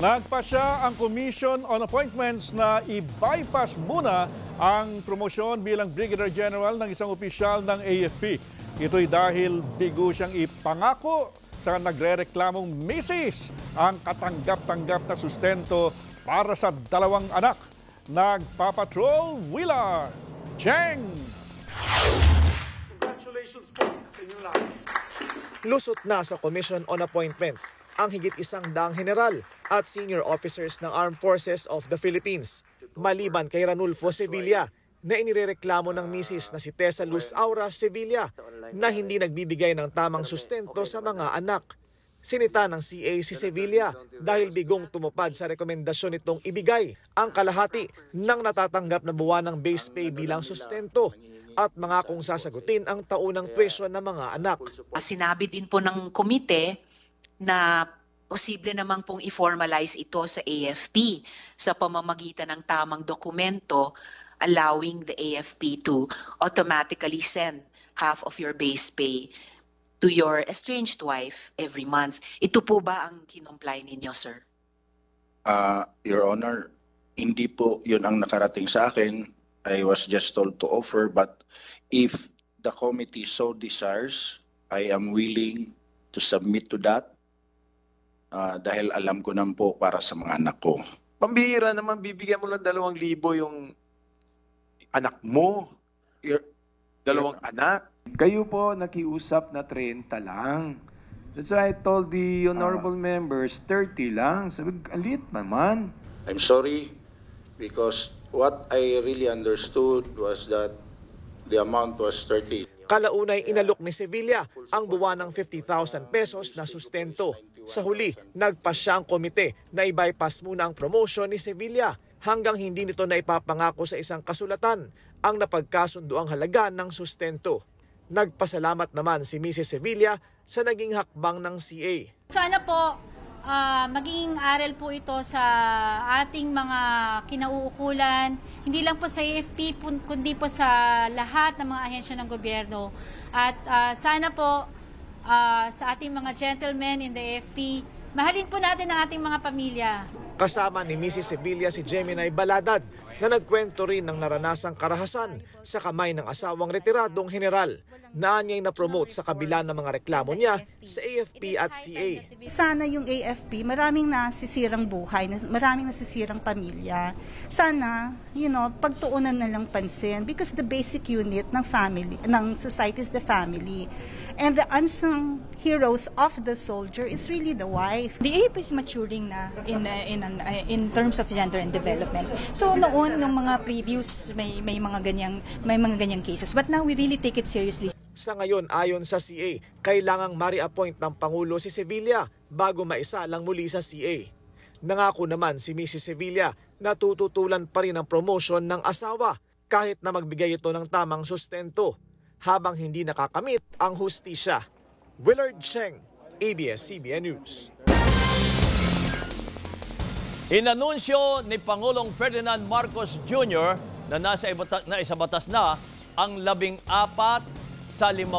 Nagpasya ang Commission on Appointments na i-bypass muna ang promosyon bilang Brigadier General ng isang opisyal ng AFP. Ito'y dahil bigo siyang ipangako sa nagrereklamong misis ang katanggap-tanggap na sustento para sa dalawang anak. Nagpapatrol, Willard Cheng! Congratulations po sa inyo lahat. Lusot na sa Commission on Appointments ang higit isang daang general at senior officers ng Armed Forces of the Philippines, maliban kay Ranulfo Sevilla, na inirereklamo ng misis na si Tessa Luz Aura Sevilla na hindi nagbibigay ng tamang sustento sa mga anak. Sinita ng CA si Sevilla dahil bigong tumupad sa rekomendasyon nitong ibigay ang kalahati ng natatanggap na buwan ng base pay bilang sustento at mga kung sasagutin ang taunang tuition ng mga anak. Sinabi din po ng komite na posible namang pong i-formalize ito sa AFP sa pamamagitan ng tamang dokumento allowing the AFP to automatically send half of your base pay to your estranged wife every month. Ito po ba ang kinomply ninyo, sir? Your Honor, hindi po yun ang nakarating sa akin. I was just told to offer, but if the committee so desires, I am willing to submit to that dahil alam ko naman po para sa mga anak ko. Pambihira naman, bibigyan mo lang 2,000 yung anak mo, dalawang anak. Kayo po nakiusap na 30 lang. That's why I told the honorable members, 30 lang. Sabi, alit naman. I'm sorry because what I really understood was that the amount was 30. Kalaunay inalok ni Sevilla ang buwan ng 50,000 pesos na sustento. Sa huli, nagpasya ang komite na i-bypass muna ang promosyon ni Sevilla hanggang hindi nito na ipapangako sa isang kasulatan ang napagkasunduang halaga ng sustento. Nagpasalamat naman si Mrs. Sevilla sa naging hakbang ng CA. Sana po maging aral po ito sa ating mga kinauukulan, hindi lang po sa AFP kundi po sa lahat ng mga ahensya ng gobyerno. At sana po sa ating mga gentlemen in the AFP, mahalin po natin ang ating mga pamilya. Kasama ni Mrs. Sevilla si Gemini Baladad na nagkwento rin ng naranasang karahasan sa kamay ng asawang retiradong general na niya'y na-promote sa kabila ng mga reklamo niya sa AFP at CA. Sana yung AFP, maraming nasisirang buhay, maraming nasisirang pamilya. Sana, you know, pagtuunan na lang pansin because the basic unit ng family, ng society is the family. And the unsung heroes of the soldier is really the wife. The AFP is maturing na in terms of gender and development. So noon nung mga previews may mga ganyang cases, but now we really take it seriously. Sa ngayon, ayon sa CA, kailangang ma-reappoint ng Pangulo si Sevilla bago maisalang muli sa CA. Nangako naman si Mrs. Sevilla na tututulan pa rin ang promosyon ng asawa kahit na magbigay ito ng tamang sustento habang hindi nakakamit ang hustisya. Willard Cheng, ABS-CBN News. Inanunsyo ni Pangulong Ferdinand Marcos Jr. na naisabatas na ang 14 sa 57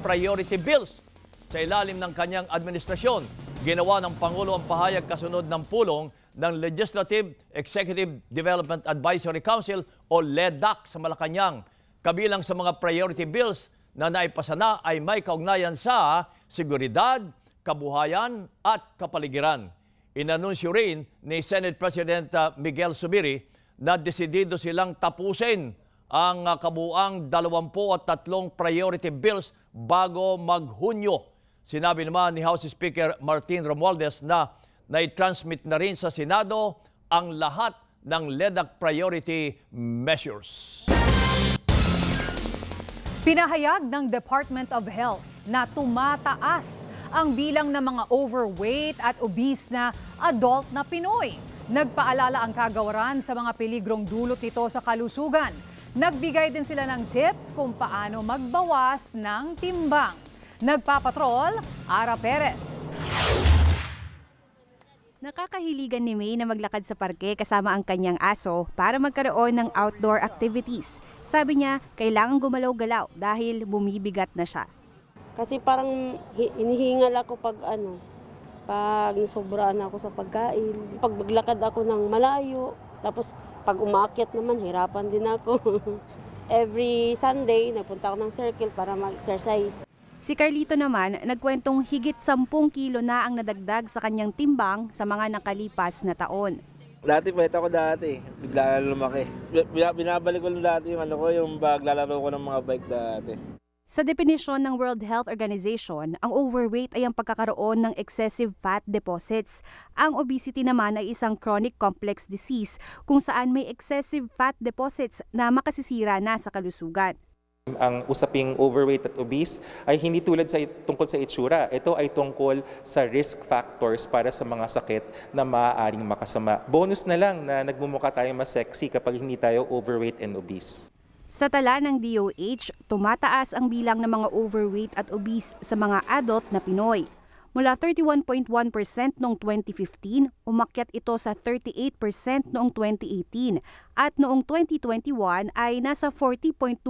priority bills sa ilalim ng kanyang administrasyon. Ginawa ng Pangulo ang pahayag kasunod ng pulong ng Legislative Executive Development Advisory Council o LEDAC sa Malacanang. Kabilang sa mga priority bills na naipasa na ay may kaugnayan sa seguridad, kabuhayan at kapaligiran. Inanunsyo rin ni Senate President Miguel Zubiri na desidido silang tapusin ang kabuuang 23 priority bills bago mag-Hunyo. Sinabi naman ni House Speaker Martin Romualdez na naitransmit na rin sa Senado ang lahat ng LEDAC priority measures. Pinahayag ng Department of Health na tumataas ang bilang ng mga overweight at obese na adult na Pinoy. Nagpaalala ang kagawaran sa mga peligrong dulot nito sa kalusugan. Nagbigay din sila ng tips kung paano magbawas ng timbang. Nagpapatrol, Ara Perez. Nakakahiligan ni May na maglakad sa parke kasama ang kanyang aso para magkaroon ng outdoor activities. Sabi niya, kailangan gumalaw-galaw dahil bumibigat na siya. Kasi parang inihingal ako pag nasobraan ako sa pagkain. Pag maglakad ako ng malayo, tapos pag umaakyat naman, hirapan din ako. Every Sunday, nagpunta ako ng circle para mag-exercise. Si Carlito naman, nagkwentong higit 10 kilo na ang nadagdag sa kanyang timbang sa mga nakalipas na taon. Dati pwede ako dati, bigla na lumaki. Binabalik ko dati yung paglalaro ko ng mga bike dati. Sa definisyon ng World Health Organization, ang overweight ay ang pagkakaroon ng excessive fat deposits. Ang obesity naman ay isang chronic complex disease kung saan may excessive fat deposits na makasisira na sa kalusugan. Ang usaping overweight at obese ay hindi tulad tungkol sa itsura. Ito ay tungkol sa risk factors para sa mga sakit na maaaring makasama. Bonus na lang na nagmumukha tayo mas sexy kapag hindi tayo overweight and obese. Sa tala ng DOH, tumataas ang bilang ng mga overweight at obese sa mga adult na Pinoy. Mula 31.1% noong 2015, umakyat ito sa 38% noong 2018 at noong 2021 ay nasa 40.2%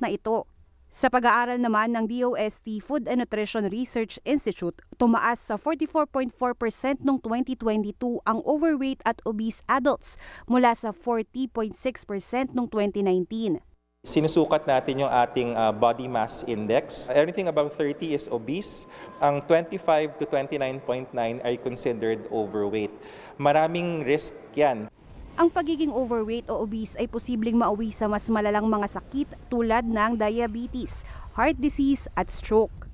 na ito. Sa pag-aaral naman ng DOST Food and Nutrition Research Institute, tumaas sa 44.4% noong 2022 ang overweight at obese adults mula sa 40.6% noong 2019. Sinusukat natin yung ating body mass index. Anything above 30 is obese. Ang 25 to 29.9 ay considered overweight. Maraming risk yan. Ang pagiging overweight o obese ay posibleng mauwi sa mas malalang mga sakit tulad ng diabetes, heart disease at stroke.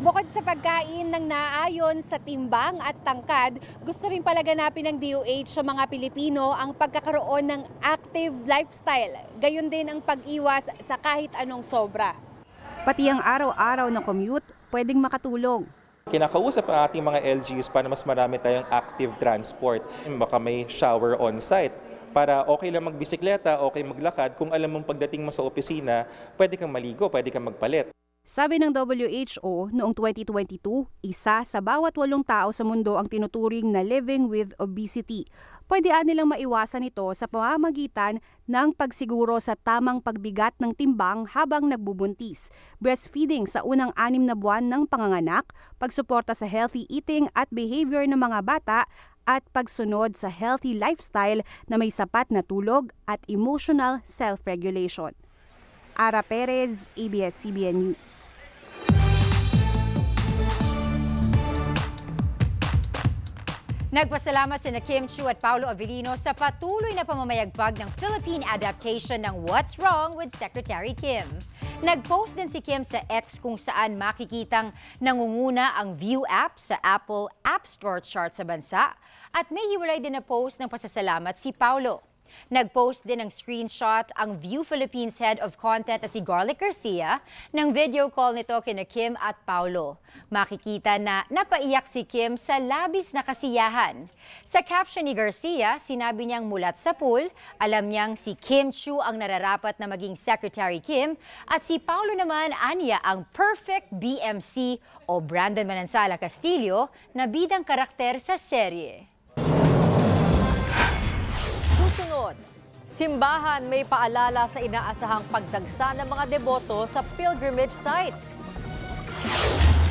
Bukod sa pagkain ng naayon sa timbang at tangkad, gusto rin pala ganapin ng DOH sa mga Pilipino ang pagkakaroon ng active lifestyle. Gayon din ang pag-iwas sa kahit anong sobra. Pati ang araw-araw na commute, pwedeng makatulong. Kinakausap ang ating mga LGUs para mas marami tayong active transport. Baka may shower on-site para okay lang magbisikleta, okay maglakad. Kung alam mong pagdating mo sa opisina, pwede kang maligo, pwede kang magpalit. Sabi ng WHO, noong 2022, isa sa bawat 8 tao sa mundo ang tinuturing na living with obesity. Pwede nilang maiwasan ito sa pamamagitan ng pagsiguro sa tamang pagbigat ng timbang habang nagbubuntis, breastfeeding sa unang 6 na buwan ng panganganak, pagsuporta sa healthy eating at behavior ng mga bata, at pagsunod sa healthy lifestyle na may sapat na tulog at emotional self-regulation. Ara Perez, ABS-CBN News. Nagpasalamat sina Kim Chiu at Paolo Avellino sa patuloy na pamamayagpag ng Philippine adaptation ng What's Wrong with Secretary Kim. Nag-post din si Kim sa X kung saan makikitang nangunguna ang View app sa Apple App Store chart sa bansa at may hiwalay din na post ng pasasalamat si Paolo. Nag-post din ng screenshot ang View Philippines Head of Content na si Garlic Garcia ng video call nito kina Kim at Paolo. Makikita na napaiyak si Kim sa labis na kasiyahan. Sa caption ni Garcia, sinabi niyang mulat sa pool, alam niyang si Kim Chiu ang nararapat na maging Secretary Kim at si Paolo naman anya ang perfect BMC o Brandon Manansala Castillo na bidang karakter sa serye. Sunod, simbahan may paalala sa inaasahang pagdagsa ng mga deboto sa pilgrimage sites.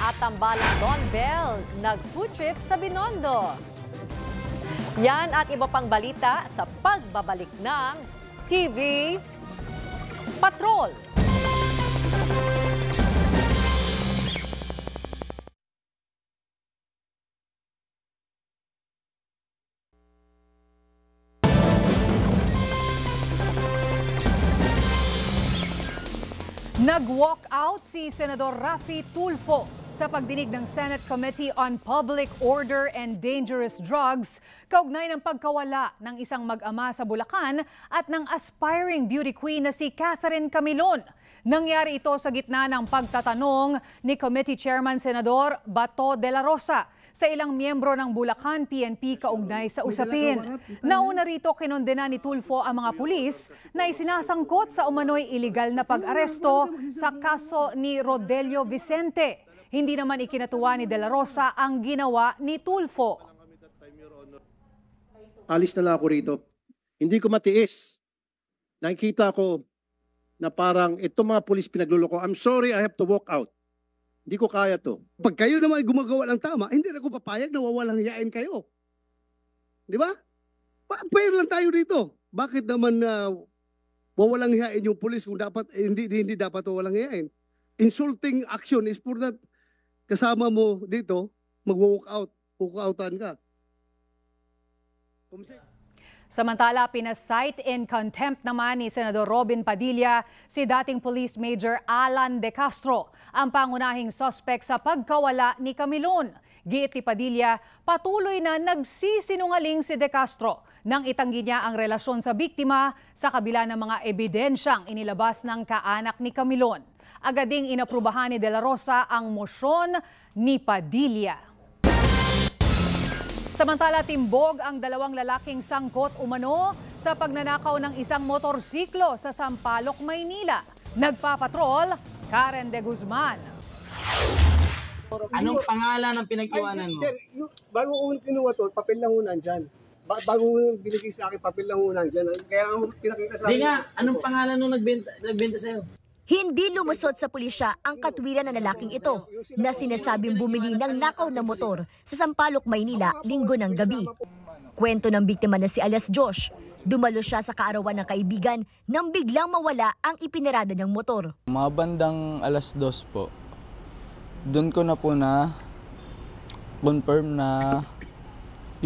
At ang balang Don Bell, nag-food trip sa Binondo. Yan at iba pang balita sa pagbabalik ng TV Patrol. Nag-walk out si Senador Raffy Tulfo sa pagdinig ng Senate Committee on Public Order and Dangerous Drugs kaugnay ng pagkawala ng isang mag-ama sa Bulacan at ng aspiring beauty queen na si Catherine Camilon. Nangyari ito sa gitna ng pagtatanong ni Committee Chairman Senador Bato de la Rosa sa ilang miyembro ng Bulacan PNP kaugnay sa usapin. Nauna rito kinondena ni Tulfo ang mga pulis na isinasangkot sa umano'y iligal na pag-aresto sa kaso ni Rodelio Vicente. Hindi naman ikinatuwa ni De La Rosa ang ginawa ni Tulfo. Alis na lang ako rito. Hindi ko matiis. Nakikita ko na parang itong mga pulis pinagluloko. I'm sorry, I have to walk out. Hindi ko kaya to. Pag kayo naman gumagawa ng tama, hindi na ako papayag na wawalang hiyain kayo. Di ba? Pair lang tayo dito. Bakit naman wawalang hiyain yung pulis kung dapat, hindi dapat wawalang hiyain? Insulting action is for that kasama mo dito, mag-walk out, walk-outan ka. Samantala, pinasight in contempt naman ni Senador Robin Padilla si dating Police Major Alan De Castro, ang pangunahing suspect sa pagkawala ni Camilon. Giit ni Padilla, patuloy na nagsisinungaling si De Castro nang itanggi niya ang relasyon sa biktima sa kabila ng mga ebidensyang inilabas ng kaanak ni Camilon. Agad ding inaprubahan ni De La Rosa ang motion ni Padilla. Samantala, timbog ang dalawang lalaking sangkot umano sa pagnanakaw ng isang motorsiklo sa Sampaloc, Maynila. Nagpapatrol, Karen De Guzman. Anong pangalan ng pinagkuhanan mo? Sir, bago ko kinuha to, papel na ho nandyan. Bago ko binigay sa akin, papel na ho nandyan. Kaya pinakita sa akin. Hindi nga, anong pangalan nung nagbenta sa'yo? Hindi lumusot sa pulisya ang katwiran na lalaking ito na sinasabing bumili ng nakaw na motor sa Sampaloc, Maynila, linggo ng gabi. Kwento ng biktima na si Alias Josh, dumalo siya sa kaarawan ng kaibigan nang biglang mawala ang ipinarada ng motor. Mga bandang alas 2 po, doon ko na po na confirm na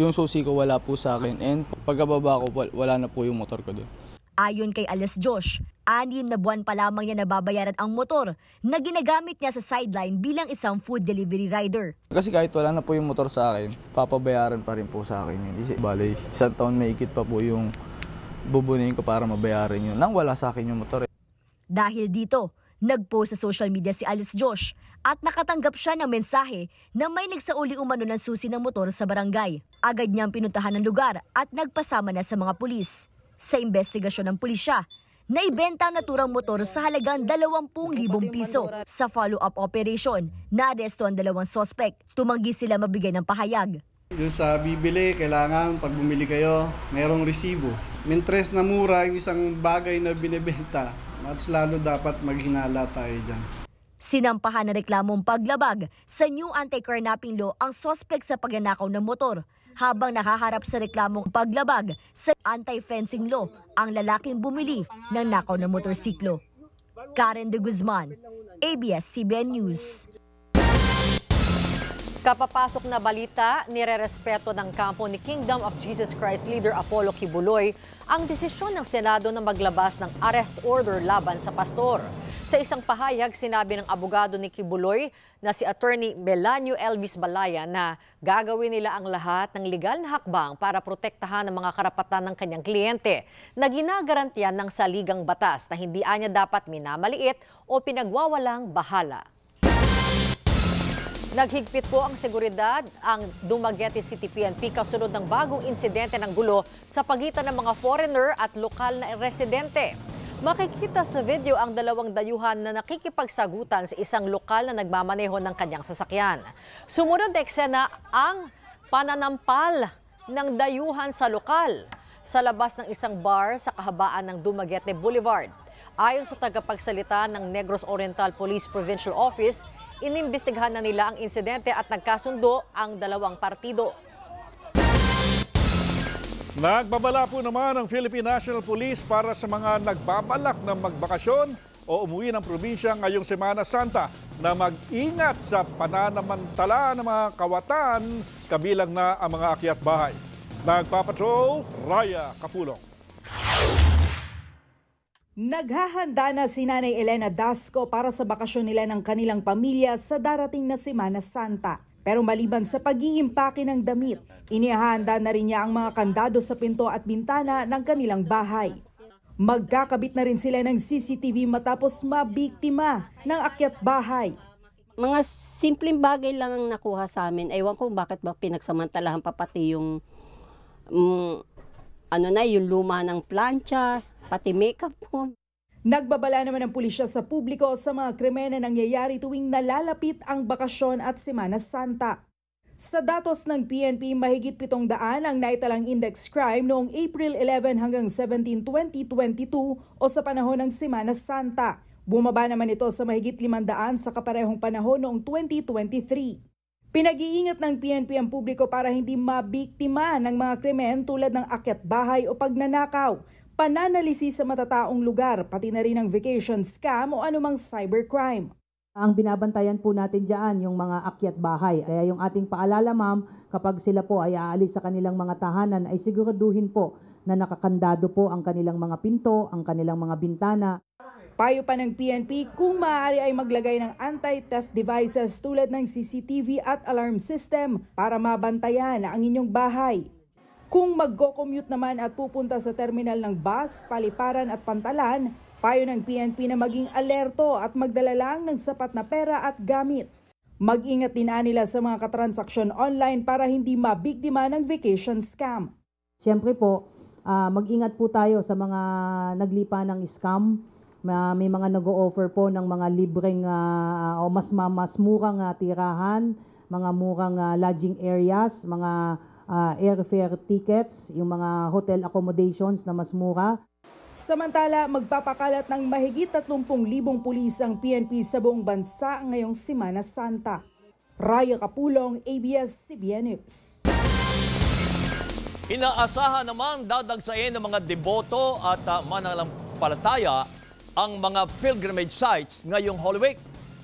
yung susi ko wala po sa akin and pagkababa ko wala na po yung motor ko doon. Ayon kay Alias Josh, 6 na buwan pa lamang niya nababayaran ang motor na ginagamit niya sa sideline bilang isang food delivery rider. Kasi kahit wala na po yung motor sa akin, papabayaran pa rin po sa akin yun. Bale, 1 taon may ikit pa po yung bubunin ko para mabayaran yun nang wala sa akin yung motor. Dahil dito, nagpost sa social media si Alias Josh at nakatanggap siya ng mensahe na may nagsauli umano ng susi ng motor sa barangay. Agad niyang pinuntahan ng lugar at nagpasama na sa mga pulis. Sa investigasyon ng pulisya, naibenta ang naturang motor sa halagang 20,000 piso. Sa follow-up operation, naaresto ang 2 sospek. Tumanggi sila mabigay ng pahayag. Yung sa bibili, kailangan pag bumili kayo, mayroong resibo. Mintres na mura yung isang bagay na binibenta, mas lalo dapat maghinala tayo dyan. Sinampahan na reklamong paglabag sa new anti-carnapping law ang sospek sa pagnanakaw ng motor. Habang nakaharap sa reklamong paglabag sa anti-fencing law, ang lalaking bumili ng nakaw na motorsiklo. Karen De Guzman, ABS-CBN News. Kapapasok na balita, nirerespeto ng kampo ni Kingdom of Jesus Christ leader Apollo Quiboloy ang desisyon ng Senado na maglabas ng arrest order laban sa pastor. Sa isang pahayag, sinabi ng abogado ni Quiboloy na si Attorney Melanio Elvis Balaya na gagawin nila ang lahat ng legal na hakbang para protektahan ang mga karapatan ng kanyang kliyente na ginagarantiyan ng saligang batas na hindi anya dapat minamaliit o pinagwawalang bahala. Naghigpit po ang seguridad ang Dumaguete City PNP kasunod ng bagong insidente ng gulo sa pagitan ng mga foreigner at lokal na residente. Makikita sa video ang 2 dayuhan na nakikipagsagutan sa isang lokal na nagmamaneho ng kanyang sasakyan. Sumunod na eksena ang pananampal ng dayuhan sa lokal sa labas ng isang bar sa kahabaan ng Dumaguete Boulevard. Ayon sa tagapagsalita ng Negros Oriental Police Provincial Office, inimbestigahan na nila ang insidente at nagkasundo ang 2 partido. Nagbabala po naman ang Philippine National Police para sa mga nagbabalak na magbakasyon o umuwi ng probinsya ngayong Semana Santa na mag-ingat sa pananamantala ng mga kawatan kabilang na ang mga akyat bahay. Nagpapatrol, Raya Kapulong. Naghahanda na si Nanay Elena Dasco para sa bakasyon nila ng kanilang pamilya sa darating na Semana Santa. Pero maliban sa pag-iimpake ng damit, inihahanda na rin niya ang mga kandado sa pinto at bintana ng kanilang bahay. Magkakabit na rin sila ng CCTV matapos mabiktima ng akyat bahay. Mga simpleng bagay lang ang nakuha sa amin. Ewan ko bakit ba pinagsamantalahan pa pati yung yung luma ng plancha, pati makeup po. Nagbabala naman ang pulisya sa publiko sa mga krimen na nangyayari tuwing nalalapit ang bakasyon at Semana Santa. Sa datos ng PNP, mahigit 700 ang naitalang index crime noong April 11 hanggang 17, 2022 o sa panahon ng Semana Santa. Bumaba naman ito sa mahigit 500 sa kaparehong panahon noong 2023. Pinag-iingat ng PNP ang publiko para hindi mabiktima ng mga krimen tulad ng akyat bahay o pagnanakaw, pananalisi sa matataong lugar, pati na rin ang vacation scam o anumang cybercrime. Ang binabantayan po natin dyan yung mga akyat bahay. Kaya yung ating paalala, ma'am, kapag sila po ay aalis sa kanilang mga tahanan, ay siguraduhin po na nakakandado po ang kanilang mga pinto, ang kanilang mga bintana. Payo pa ng PNP, kung maaari ay maglagay ng anti-theft devices tulad ng CCTV at alarm system para mabantayan ang inyong bahay. Kung magko-commute naman at pupunta sa terminal ng bus, paliparan at pantalan, payo ng PNP na maging alerto at magdala lang ng sapat na pera at gamit. Mag-ingat din nila sa mga katransaksyon online para hindi mabiktima ng vacation scam. Siyempre po, mag-ingat po tayo sa mga naglipa ng scam. May mga nag-o-offer po ng mga libreng o mas murang tirahan, mga murang lodging areas, mga airfare tickets, yung mga hotel accommodations na mas mura. Samantala, magpapakalat ng mahigit 30,000 pulis ang PNP sa buong bansa ngayong Semana Santa. Raya Kapulong, ABS-CBN News. Inaasahan naman dadagsain ng mga deboto at mananampalataya ang mga pilgrimage sites ngayong Holy Week.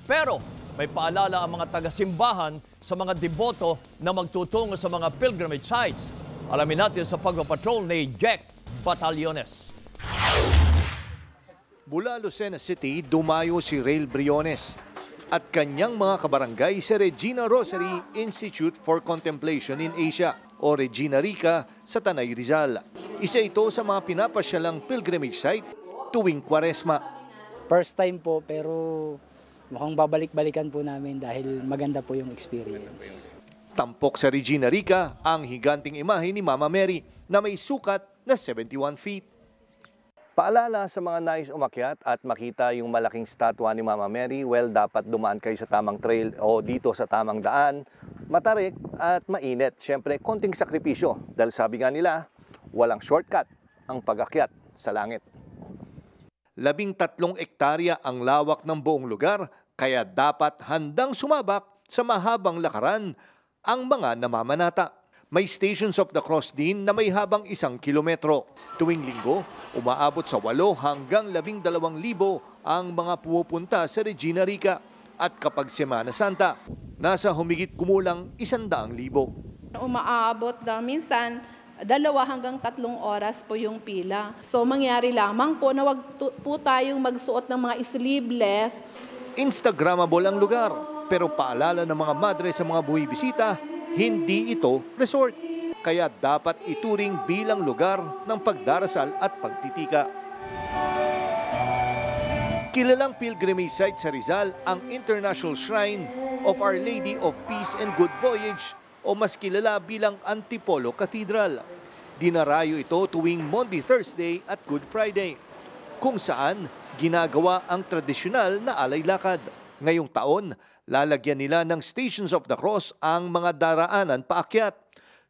Pero may paalala ang mga taga-simbahan sa mga deboto na magtutungo sa mga pilgrimage sites. Alamin natin sa pagpapatrol ni Jack Batallones. Mula Lucena City, dumayo si Rail Briones at kanyang mga kabarangay sa Regina Rosary Institute for Contemplation in Asia o Regina Rica sa Tanay, Rizal. Isa ito sa mga pinapasyalang pilgrimage site tuwing Kwaresma. First time po, pero mukhang babalik-balikan po namin dahil maganda po yung experience. Tampok sa Regina Rica ang higanting imahe ni Mama Mary na may sukat na 71 feet. Paalala sa mga nais umakyat at makita yung malaking statwa ni Mama Mary, well, dapat dumaan kayo sa tamang trail o dito sa tamang daan. Matarik at mainit. Siyempre, konting sakripisyo dahil sabi nga nila, walang shortcut ang pag-akyat sa langit. 13 hektarya ang lawak ng buong lugar, kaya dapat handang sumabak sa mahabang lakaran ang mga namamanata. May Stations of the Cross din na may habang 1 kilometro. Tuwing linggo, umaabot sa 8,000 hanggang 12,000 ang mga pupunta sa Regina Rica. At kapag Semana Santa, nasa humigit kumulang 100,000. Umaabot na minsan 2 hanggang 3 oras po yung pila. So mangyari lamang po na wag po tayong magsuot ng mga sleeveless. Instagrammable ang lugar, pero paalala ng mga madre sa mga buwibisita, hindi ito resort. Kaya dapat ituring bilang lugar ng pagdarasal at pagtitika. Kilalang pilgrimage site sa Rizal ang International Shrine of Our Lady of Peace and Good Voyage o mas kilala bilang Antipolo Cathedral. Dinarayo ito tuwing Monday, Thursday at Good Friday, kung saan ginagawa ang tradisyonal na alaylakad. Ngayong taon, lalagyan nila ng Stations of the Cross ang mga daraanan paakyat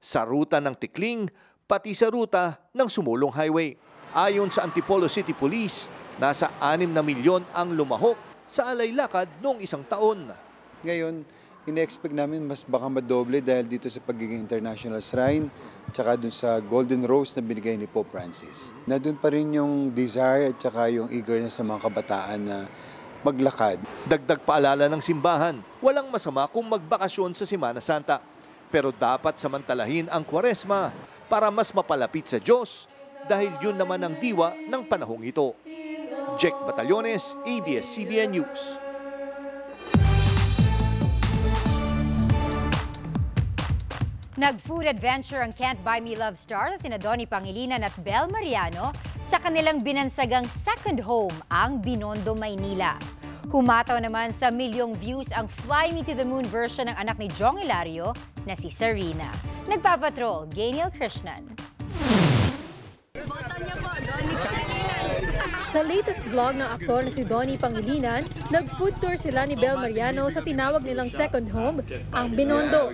sa ruta ng Tikling, pati sa ruta ng Sumulong Highway. Ayon sa Antipolo City Police, nasa 6 na milyon ang lumahok sa alaylakad noong isang taon. Ngayon, ina-expect namin mas baka madoble dahil dito sa pagiging International Shrine tsaka dun sa Golden Rose na binigay ni Pope Francis. Na dun pa rin yung desire at tsaka yung eagerness sa mga kabataan na maglakad. Dagdag paalala ng simbahan, walang masama kung magbakasyon sa Semana Santa. Pero dapat samantalahin ang Kwaresma para mas mapalapit sa Diyos dahil yun naman ang diwa ng panahong ito. Jack Batallones, ABS-CBN News. Nag-food adventure ang Can't Buy Me Love stars na sina Donnie Pangilinan at Bel Mariano sa kanilang binansagang second home, ang Binondo, Maynila. Humataw naman sa milyong views ang Fly Me to the Moon version ng anak ni John Hilario na si Sarina. Nagpapatrol, Gaynil Krishnan. Sa latest vlog ng aktor na si Donnie Pangilinan, nag-food tour sila ni Bel Mariano sa tinawag nilang second home, ang Binondo.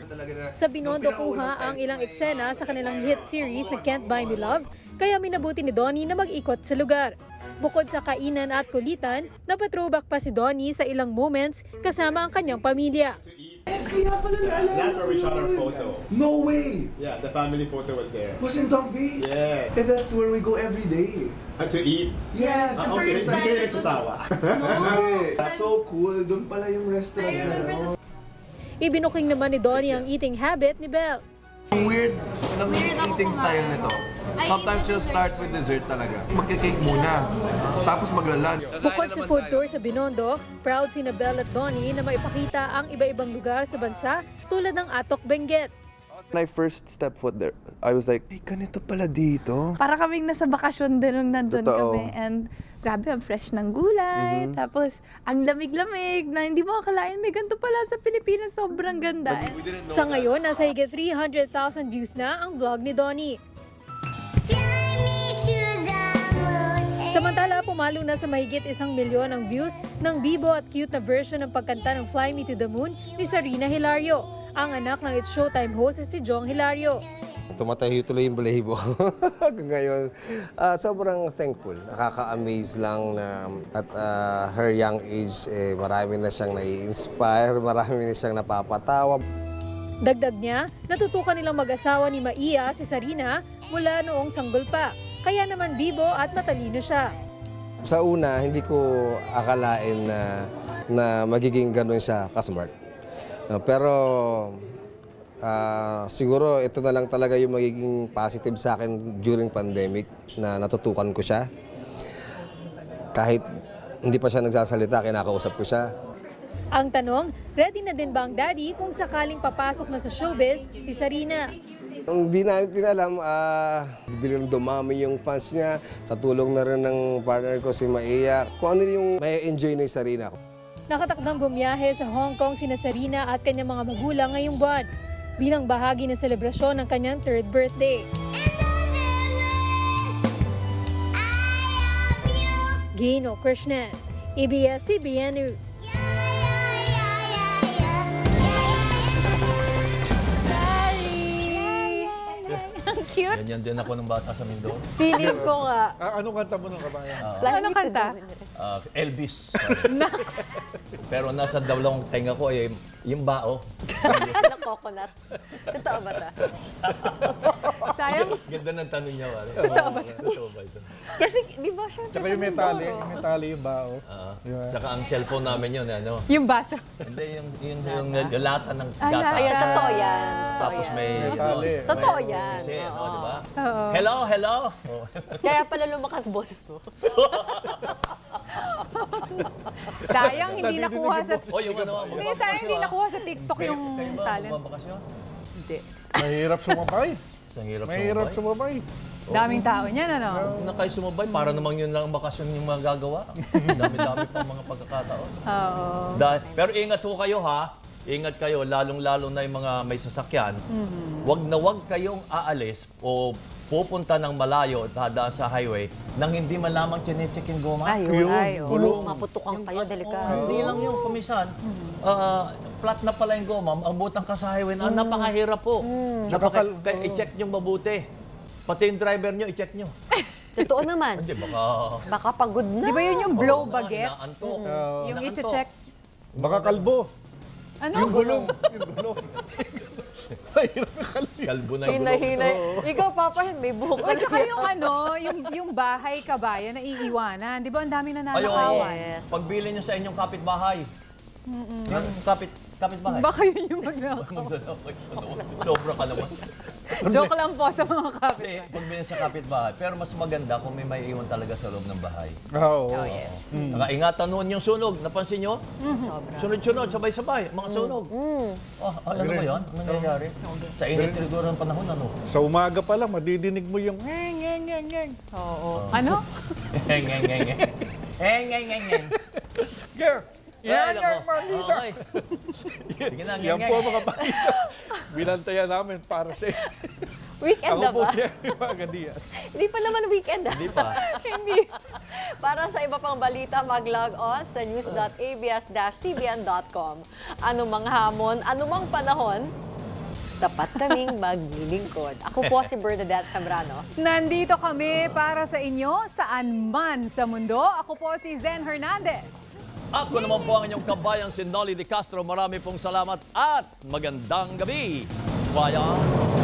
Sa Binondo kuha ang ilang eksena sa kanilang hit series na Can't Buy Me Love, kaya minabuti ni Donnie na mag-ikot sa lugar. Bukod sa kainan at kulitan, napatrowback pa si Donnie sa ilang moments kasama ang kanyang pamilya. That's where we shot our photo. No way! Yeah, the family photo was there. Was in Dong Bay? Yeah. And that's where we go every day. To eat? Yes. Okay, it's okay, sasawa. That's so cool. Doon pala yung restaurant na. Ibinuking naman ni Donnie ang eating habit ni Bel. Weird eating style nito. Sometimes she'll start with dessert talaga. Magkikake muna, tapos magla-lunch. Bukod sa food tour sa Binondo, proud si Bel at Donnie na maipakita ang iba-ibang lugar sa bansa tulad ng Atok Benguet. When I first stepped foot there, I was like, ay, ganito pala dito. Para kaming nasa bakasyon din nung nandun kami. And grabe, ang fresh ng gulay. Tapos, ang lamig-lamig na hindi mo akalain. May ganito pala sa Pilipinas. Sobrang ganda. Sa ngayon, nasa higit 300,000 views na ang vlog ni Donnie. Samantala, pumalo na sa mahigit 1 milyon ang views ng bibo at cute na version ng pagkanta ng Fly Me to the Moon ni Sarina Hilario. Ang anak ng It's Showtime host si John Hilario. Tumatayo tuloy yung balahibo ngayon. Sobrang thankful. Nakaka-amaze lang na at her young age, eh, marami na siyang nai-inspire, marami na siyang napapatawa. Dagdag niya, natutukan nilang mag-asawa ni Maia si Sarina mula noong sanggol pa. Kaya naman bibo at matalino siya. Sa una, hindi ko akalain na magiging ganun siya ka-smart. Pero siguro ito na lang talaga yung magiging positive sa akin during pandemic na natutukan ko siya. Kahit hindi pa siya nagsasalita, kinakausap ko siya. Ang tanong, ready na din ba ang daddy kung sakaling papasok na sa showbiz si Sarina? Hindi natin alam, bilang dumami yung fans niya, sa tulong na rin ng partner ko si Maia, kung ano yung may enjoy ni Sarina. Nakatakdang bumiyahe sa Hong Kong sina Sarina at kanyang mga magulang ngayong buwan bilang bahagi ng selebrasyon ng kanyang 3rd birthday. Gaynil Krishnan, ABS-CBN News. Cute. Ganyan din ako ng bata sa Mindoro. Feeling ko nga. Anong kanta mo nung kabayan? Anong kanta? Elvis. Naks! Pero nasa dalawang tenga ko ay yung bao. Na coconut. Totoo ba ito? Sayang. Ganda ng tanong niya. Totoo ba ito? Totoo ba ito? Kasi di ba siya? Tsaka yung metali. Yung metali, yung bao. Tsaka ang cellphone namin yun. Yung baso. Hindi, yung lata ng gata. Ayun, totoo yan. Tapos may... Totoo yan. Hello, hello! Kaya pala lumakas boses mo. Sayang hindi nakuha sa TikTok yung talent. Hindi. Mahirap sumabay. Mahirap sumabay. Daming tao niyan, ano? Kung na kayo sumabay, para namang yun lang ang bakasyon yung mga gagawa. Dami-dami pa mga pagkakataon. Pero ingat ho kayo, ha? Ingat kayo, lalong-lalo na yung mga may sasakyan. Huwag na huwag kayong aalis o pupunta ng malayo at hadaan sa highway nang hindi malamang chinecheck yung goma. Ayun. Bulong. Maputukan kayo, delikado. Hindi lang yung kumisan. Flat na pala yung goma, abutan ka sa highway. Napakahirap po. I-check nyo mabuti. Pati yung driver nyo, i-check nyo. Totoo naman. Hindi, baka pagod na. Di ba yun yung blow bagets? Yung i-check. Baka kalbo. Ano? Yung gulong. Mahirap na kalbo na yung gulong. Ikaw, Papa, may buhok. At saka yung ano, yung bahay kabayan na iiwanan. Di ba ang dami na nanakawan? Pagbili nyo sa inyong kapitbahay. Yung kapitbahay. Baka yun yung magnakaw. Sobra ka naman. Joke lang po sa mga kapitbahay. Pag binasa kapitbahay, pero mas maganda kung may maiiwan talaga sa loob ng bahay. Oh, oh yes. Nakaingatan noon yung sunog. Napansin nyo? Sunod-sunod, sabay-sabay, mga sunog. Oh, alam mo ba yun? Ano nangyari? Sa init siguro ng panahon, ano? Sa umaga pa lang, madidinig mo yung ngeng-ngeng-ngeng. Oo. Ano? Ngeng-ngeng-ngeng. Ngeng-ngeng-ngeng. Girl! Yan, yan, Marlita! Yan po, mga Marlita. Binantayan namin para sa... Weekend na ba? Ako po si Arimaga Diaz. Hindi pa naman weekend, ha? Hindi pa. Hindi. Para sa iba pang balita, mag-log on sa news.abs-cbn.com. Anumang hamon, anumang panahon, tapat kaming maglilingkod. Ako po si Bernadette Zambrano. Nandito kami para sa inyo saan man sa mundo. Ako po si Zen Hernandez. Ako naman po ang inyong kabayan si Nolly De Castro. Marami pong salamat at magandang gabi. Bayan!